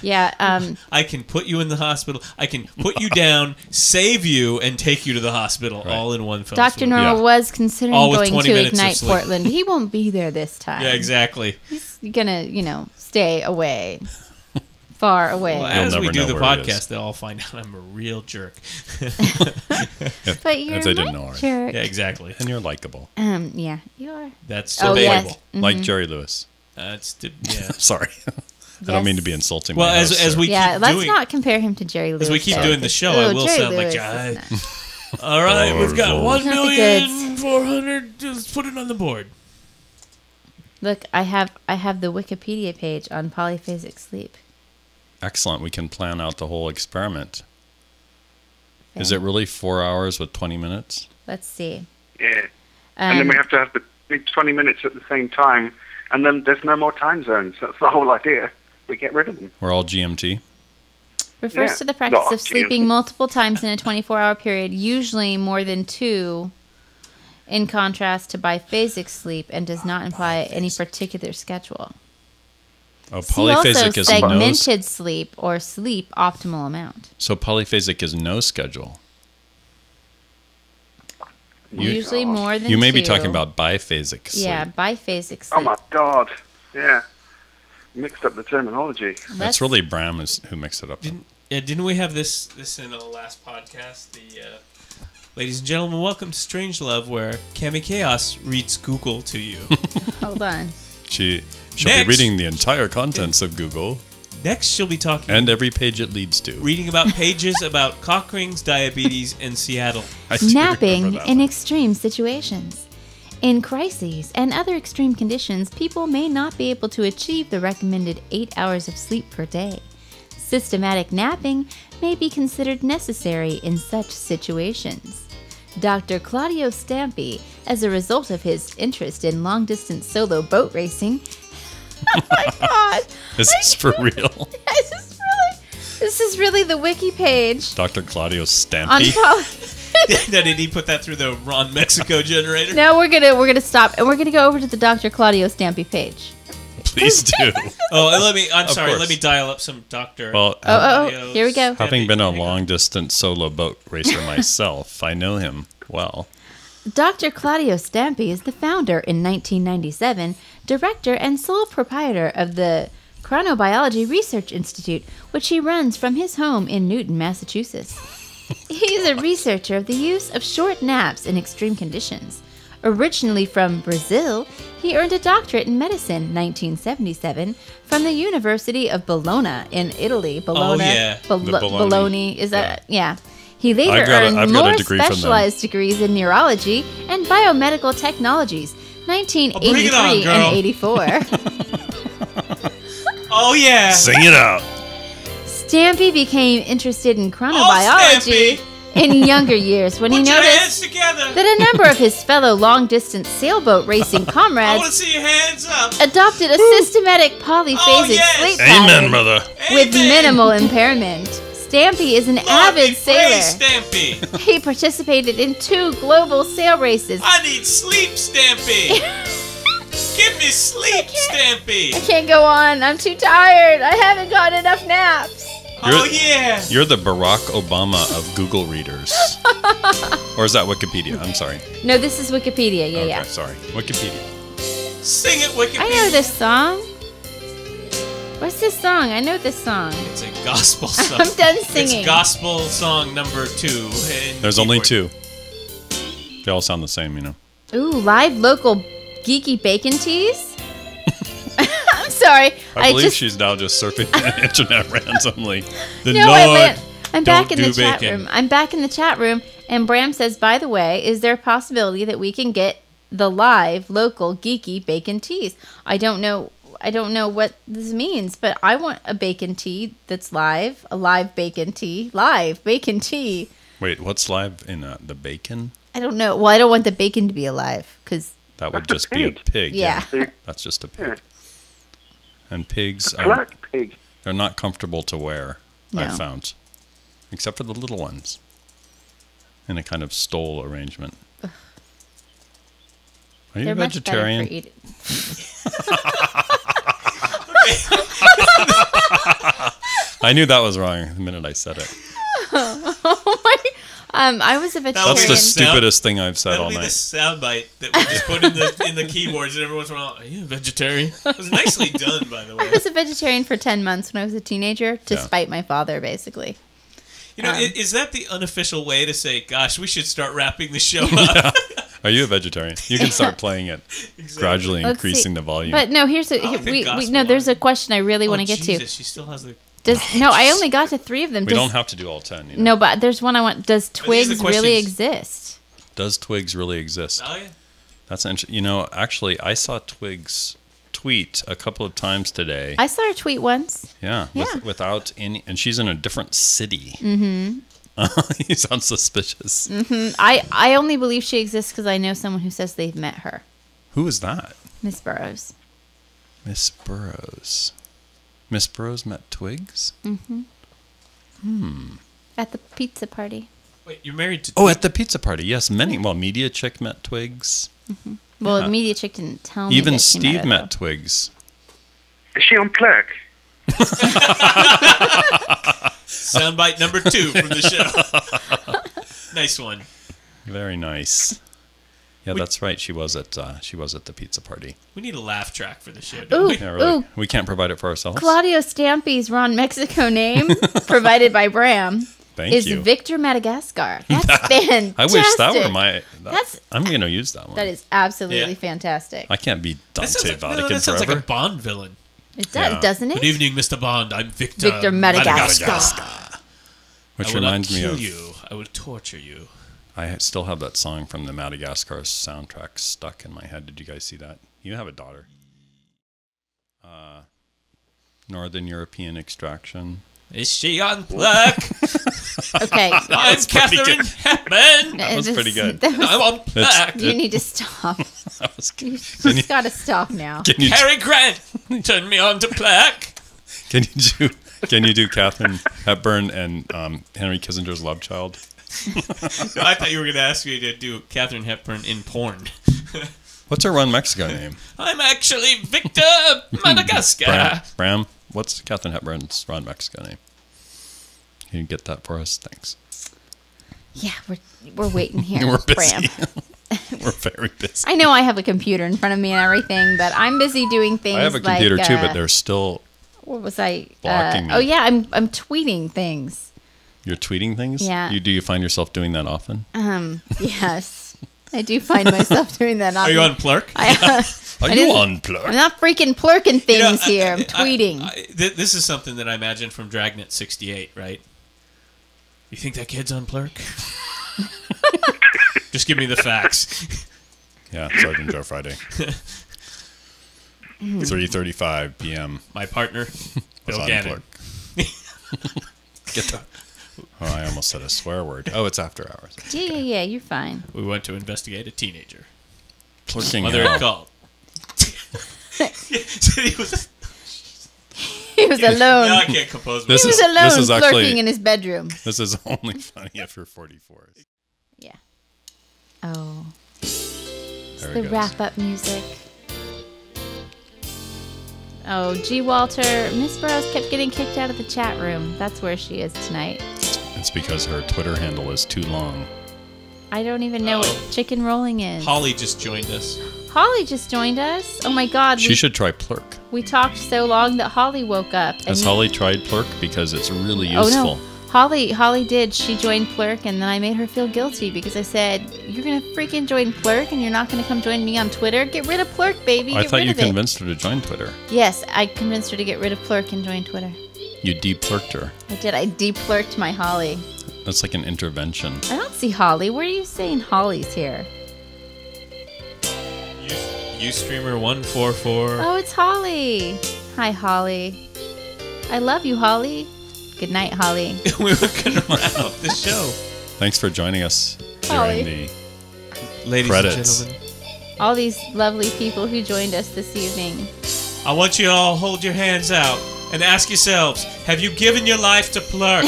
Yeah. I can put you in the hospital. I can put you down, save you, and take you to the hospital all in one film. Dr. Normal was considering going to Ignite Portland. He won't be there this time. Yeah, exactly. He's going to, stay away, far away. Well, as we do the podcast, they'll all find out I'm a real jerk. But you're a jerk. Yeah, exactly. And you're likable. Yeah, you are. That's so debatable. Yes. Like Jerry Lewis. Sorry. Yes. I don't mean to be insulting. Well, as we keep let's not compare him to Jerry Lewis. As we keep doing the show, I will sound like all right, we've got 1,400,000. Just put it on the board. Look, I have the Wikipedia page on polyphasic sleep. Excellent. We can plan out the whole experiment. Yeah. Is it really 4 hours with 20 minutes? Let's see. Yeah, and then we have to have the 20 minutes at the same time, and then there's no more time zones. That's the whole idea. We get rid of them. We're all GMT. Refers to the practice of sleeping multiple times in a 24-hour period, usually more than two, in contrast to biphasic sleep and does not imply any particular schedule. Oh, polyphasic is segmented sleep or sleep optimal amount. So polyphasic is no schedule. Usually more than two. You may be talking about biphasic sleep. Yeah, biphasic sleep. Oh my God. Yeah. Mixed up the terminology. That's really Bram who mixed it up. Didn't we have this in the last podcast? The ladies and gentlemen, welcome to Strange Love, where Cami Kaos reads Google to you. Hold on. She'll be reading the entire contents of Google. Next, she'll be talking. And every page it leads to. Reading about pages about cock rings, diabetes, and Seattle. Napping in extreme situations. In crises and other extreme conditions, people may not be able to achieve the recommended 8 hours of sleep per day. Systematic napping may be considered necessary in such situations. Dr. Claudio Stampi, as a result of his interest in long-distance solo boat racing... Oh my God! Is this for real? This is really the wiki page. Dr. Claudio Stampi. Did he put that through the Ron Mexico generator? No, we're gonna stop, and we're gonna go over to the Dr. Claudio Stampi page. Please do. Let me dial up some Dr. Here we go. Having been a long-distance solo boat racer myself, I know him well. Dr. Claudio Stampi is the founder in 1997, director and sole proprietor of the Chronobiology Research Institute, which he runs from his home in Newton, Massachusetts. He's a researcher of the use of short naps in extreme conditions. Originally from Brazil, he earned a doctorate in medicine in 1977 from the University of Bologna in Italy. Bologna. Oh, yeah. Bologna. Is that? Yeah. He later earned more specialized degrees in neurology and biomedical technologies, 1983 and 84. Oh, yeah. Sing it out. Stampi became interested in chronobiology in younger years when he noticed that a number of his fellow long-distance sailboat racing comrades adopted a systematic polyphasic sleep pattern with minimal impairment. Stampi is an avid sailor. Stampi. He participated in 2 global sail races. I need sleep, Stampi. Give me sleep, Stampi! I can't go on. I'm too tired. I haven't got enough naps. You're the Barack Obama of Google readers. Or is that Wikipedia? I'm sorry. No, this is Wikipedia. Yeah. Sorry. Wikipedia. Sing it, Wikipedia. I know this song. What's this song? I know this song. It's a gospel song. I'm done singing. It's gospel song number 2. There's only 2. They all sound the same, you know. Ooh, live local... Geeky bacon teas? I'm sorry. I believe she's now just surfing the internet randomly. I'm back in the chat room. I'm back in the chat room, and Bram says, by the way, is there a possibility that we can get the live, local, geeky bacon teas? I don't know what this means, but I want a bacon tea that's live. A live bacon tea. Live bacon tea. Wait, what's live in the bacon? I don't know. Well, I don't want the bacon to be alive, because... That would just be a pig. Yeah. That's just a pig. And pigs are they're not comfortable to wear, I found. Except for the little ones. In a kind of stole arrangement. Ugh. Are you a vegetarian? Much better for I knew that was wrong the minute I said it. Oh my... I was a vegetarian. That's the stupidest thing I've said all night. This soundbite that we just put in the keyboards, and everyone's going, "Are you a vegetarian?" It was nicely done, by the way. I was a vegetarian for 10 months when I was a teenager, to spite my father, basically. You know, is that the unofficial way to say, "Gosh, we should start wrapping the show up"? Yeah. Are you a vegetarian? You can start playing it, gradually increasing the volume. But no, there's a question I really want to get to. She still has the. I only got to 3 of them. We don't have to do all 10. You know? No, but there's one I want. Does twigs really exist? Does twigs really exist? Oh, yeah. That's interesting. You know, actually, I saw twigs tweet a couple of times today. I saw her tweet once. Yeah. Without any... And she's in a different city. Mm-hmm. You sound suspicious. Mm-hmm. I only believe she exists because I know someone who says they've met her. Who is that? Miss Burroughs. Miss Burroughs met twigs? Mm-hmm. At the pizza party. Wait, you're married to... Oh, at the pizza party, yes. Many. Well, Media Chick met Twigs. Mm-hmm. Well, yeah. Media Chick didn't tell me. Even Steve met Twigs. Is she on Plurk? Soundbite number 2 from the show. Nice one. Very nice. Yeah, that's right. She was at the pizza party. We need a laugh track for the show. Don't we? Yeah, really. We can't provide it for ourselves. Claudio Stampy's Ron Mexico name, provided by Bram, is Victor Madagascar. That's fantastic. I wish that were my. I'm going to use that one. That is absolutely fantastic. I can't be Dante Vatican forever. That sounds like a Bond villain. It does, doesn't it? Good evening, Mr. Bond. I'm Victor Madagascar. Which reminds me of. I will kill you. I will torture you. I still have that song from the Madagascar soundtrack stuck in my head. Did you guys see that? You have a daughter. Northern European Extraction. Is she on Plurk? Okay. I'm Catherine Hepburn. That was pretty good. I'm on Plurk. You need to stop. That was good. You've got to stop now. Cary Grant, turn me on to Plurk. Can you do Catherine Hepburn and Henry Kissinger's Love Child? No, I thought you were going to ask me to do Catherine Hepburn in porn. What's her Ron Mexico name? I'm actually Victor Madagascar. Bram, what's Catherine Hepburn's Ron Mexico name? Can you get that for us? Thanks. Yeah, we're waiting here. We're busy. We're very busy. I know I have a computer in front of me and everything, but I'm busy doing things. I have a computer like, too, but they're still. What was I? Blocking me. Oh yeah, I'm tweeting things. You're tweeting things? Yeah. Do you find yourself doing that often? Yes. I do find myself doing that often. Are you on Plurk? Are you on Plurk? I'm not freaking Plurking things here. I'm tweeting. This is something that I imagine from Dragnet 68, right? You think that kid's on Plurk? Just give me the facts. Yeah, Sergeant Joe Friday. 3:35 p.m. My partner, Bill Gannon. Get the... Oh, I almost said a swear word. Oh, it's after hours. Yeah, okay. Yeah, you're fine. We went to investigate a teenager. Plurking mother had called. he was alone. No, I can't compose. He was alone plurking in his bedroom. This is only funny if you're 44. Yeah. Oh. It's the wrap-up music. Oh, G. Walter, Miss Burrows kept getting kicked out of the chat room. That's where she is tonight. It's because her Twitter handle is too long. I don't even know what chicken rolling is. Holly just joined us. Holly just joined us? Oh my god. She should try Plurk. We talked so long that Holly woke up. And has Holly tried Plurk? Because it's really useful. No. Holly did. She joined Plurk, and then I made her feel guilty because I said, you're going to freaking join Plurk and you're not going to come join me on Twitter? Get rid of Plurk, baby. I thought you convinced her to join Twitter. Yes, I convinced her to get rid of Plurk and join Twitter. You de-plurked her. I did. I de-plurked my Holly. That's like an intervention. I don't see Holly. Where are you saying Holly's here? Ustreamer144. Oh, it's Holly. Hi, Holly. I love you, Holly. Good night, Holly. We were going to wrap up the show. Thanks for joining us during the ladies credits. And gentlemen. All these lovely people who joined us this evening. I want you all to hold your hands out. And ask yourselves, have you given your life to Plurk?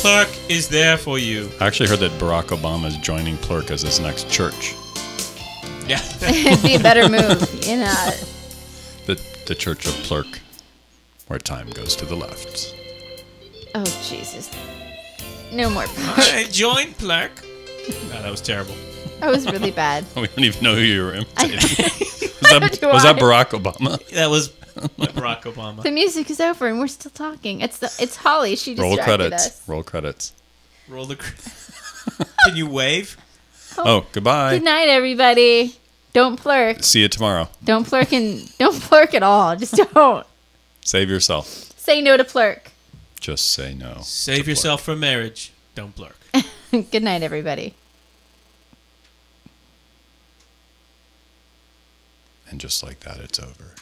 Plurk is there for you. I actually heard that Barack Obama is joining Plurk as his next church. Yeah. It'd be a better move. You know. The Church of Plurk, where time goes to the left. Oh, Jesus. No more Plurk. Join Plurk. No, that was terrible. That was really bad. We don't even know who you were imitating. Was that Barack Obama? That was Barack Obama. The music is over and we're still talking. It's Holly. She distracted us. Roll credits. Roll the credits. Can you wave? Oh, goodbye. Good night, everybody. Don't Plurk. See you tomorrow. Don't Plurk don't Plurk at all. Just don't. Save yourself. Say no to Plurk. Just say no. Save yourself from marriage. Don't Plurk. Good night, everybody. And just like that, it's over.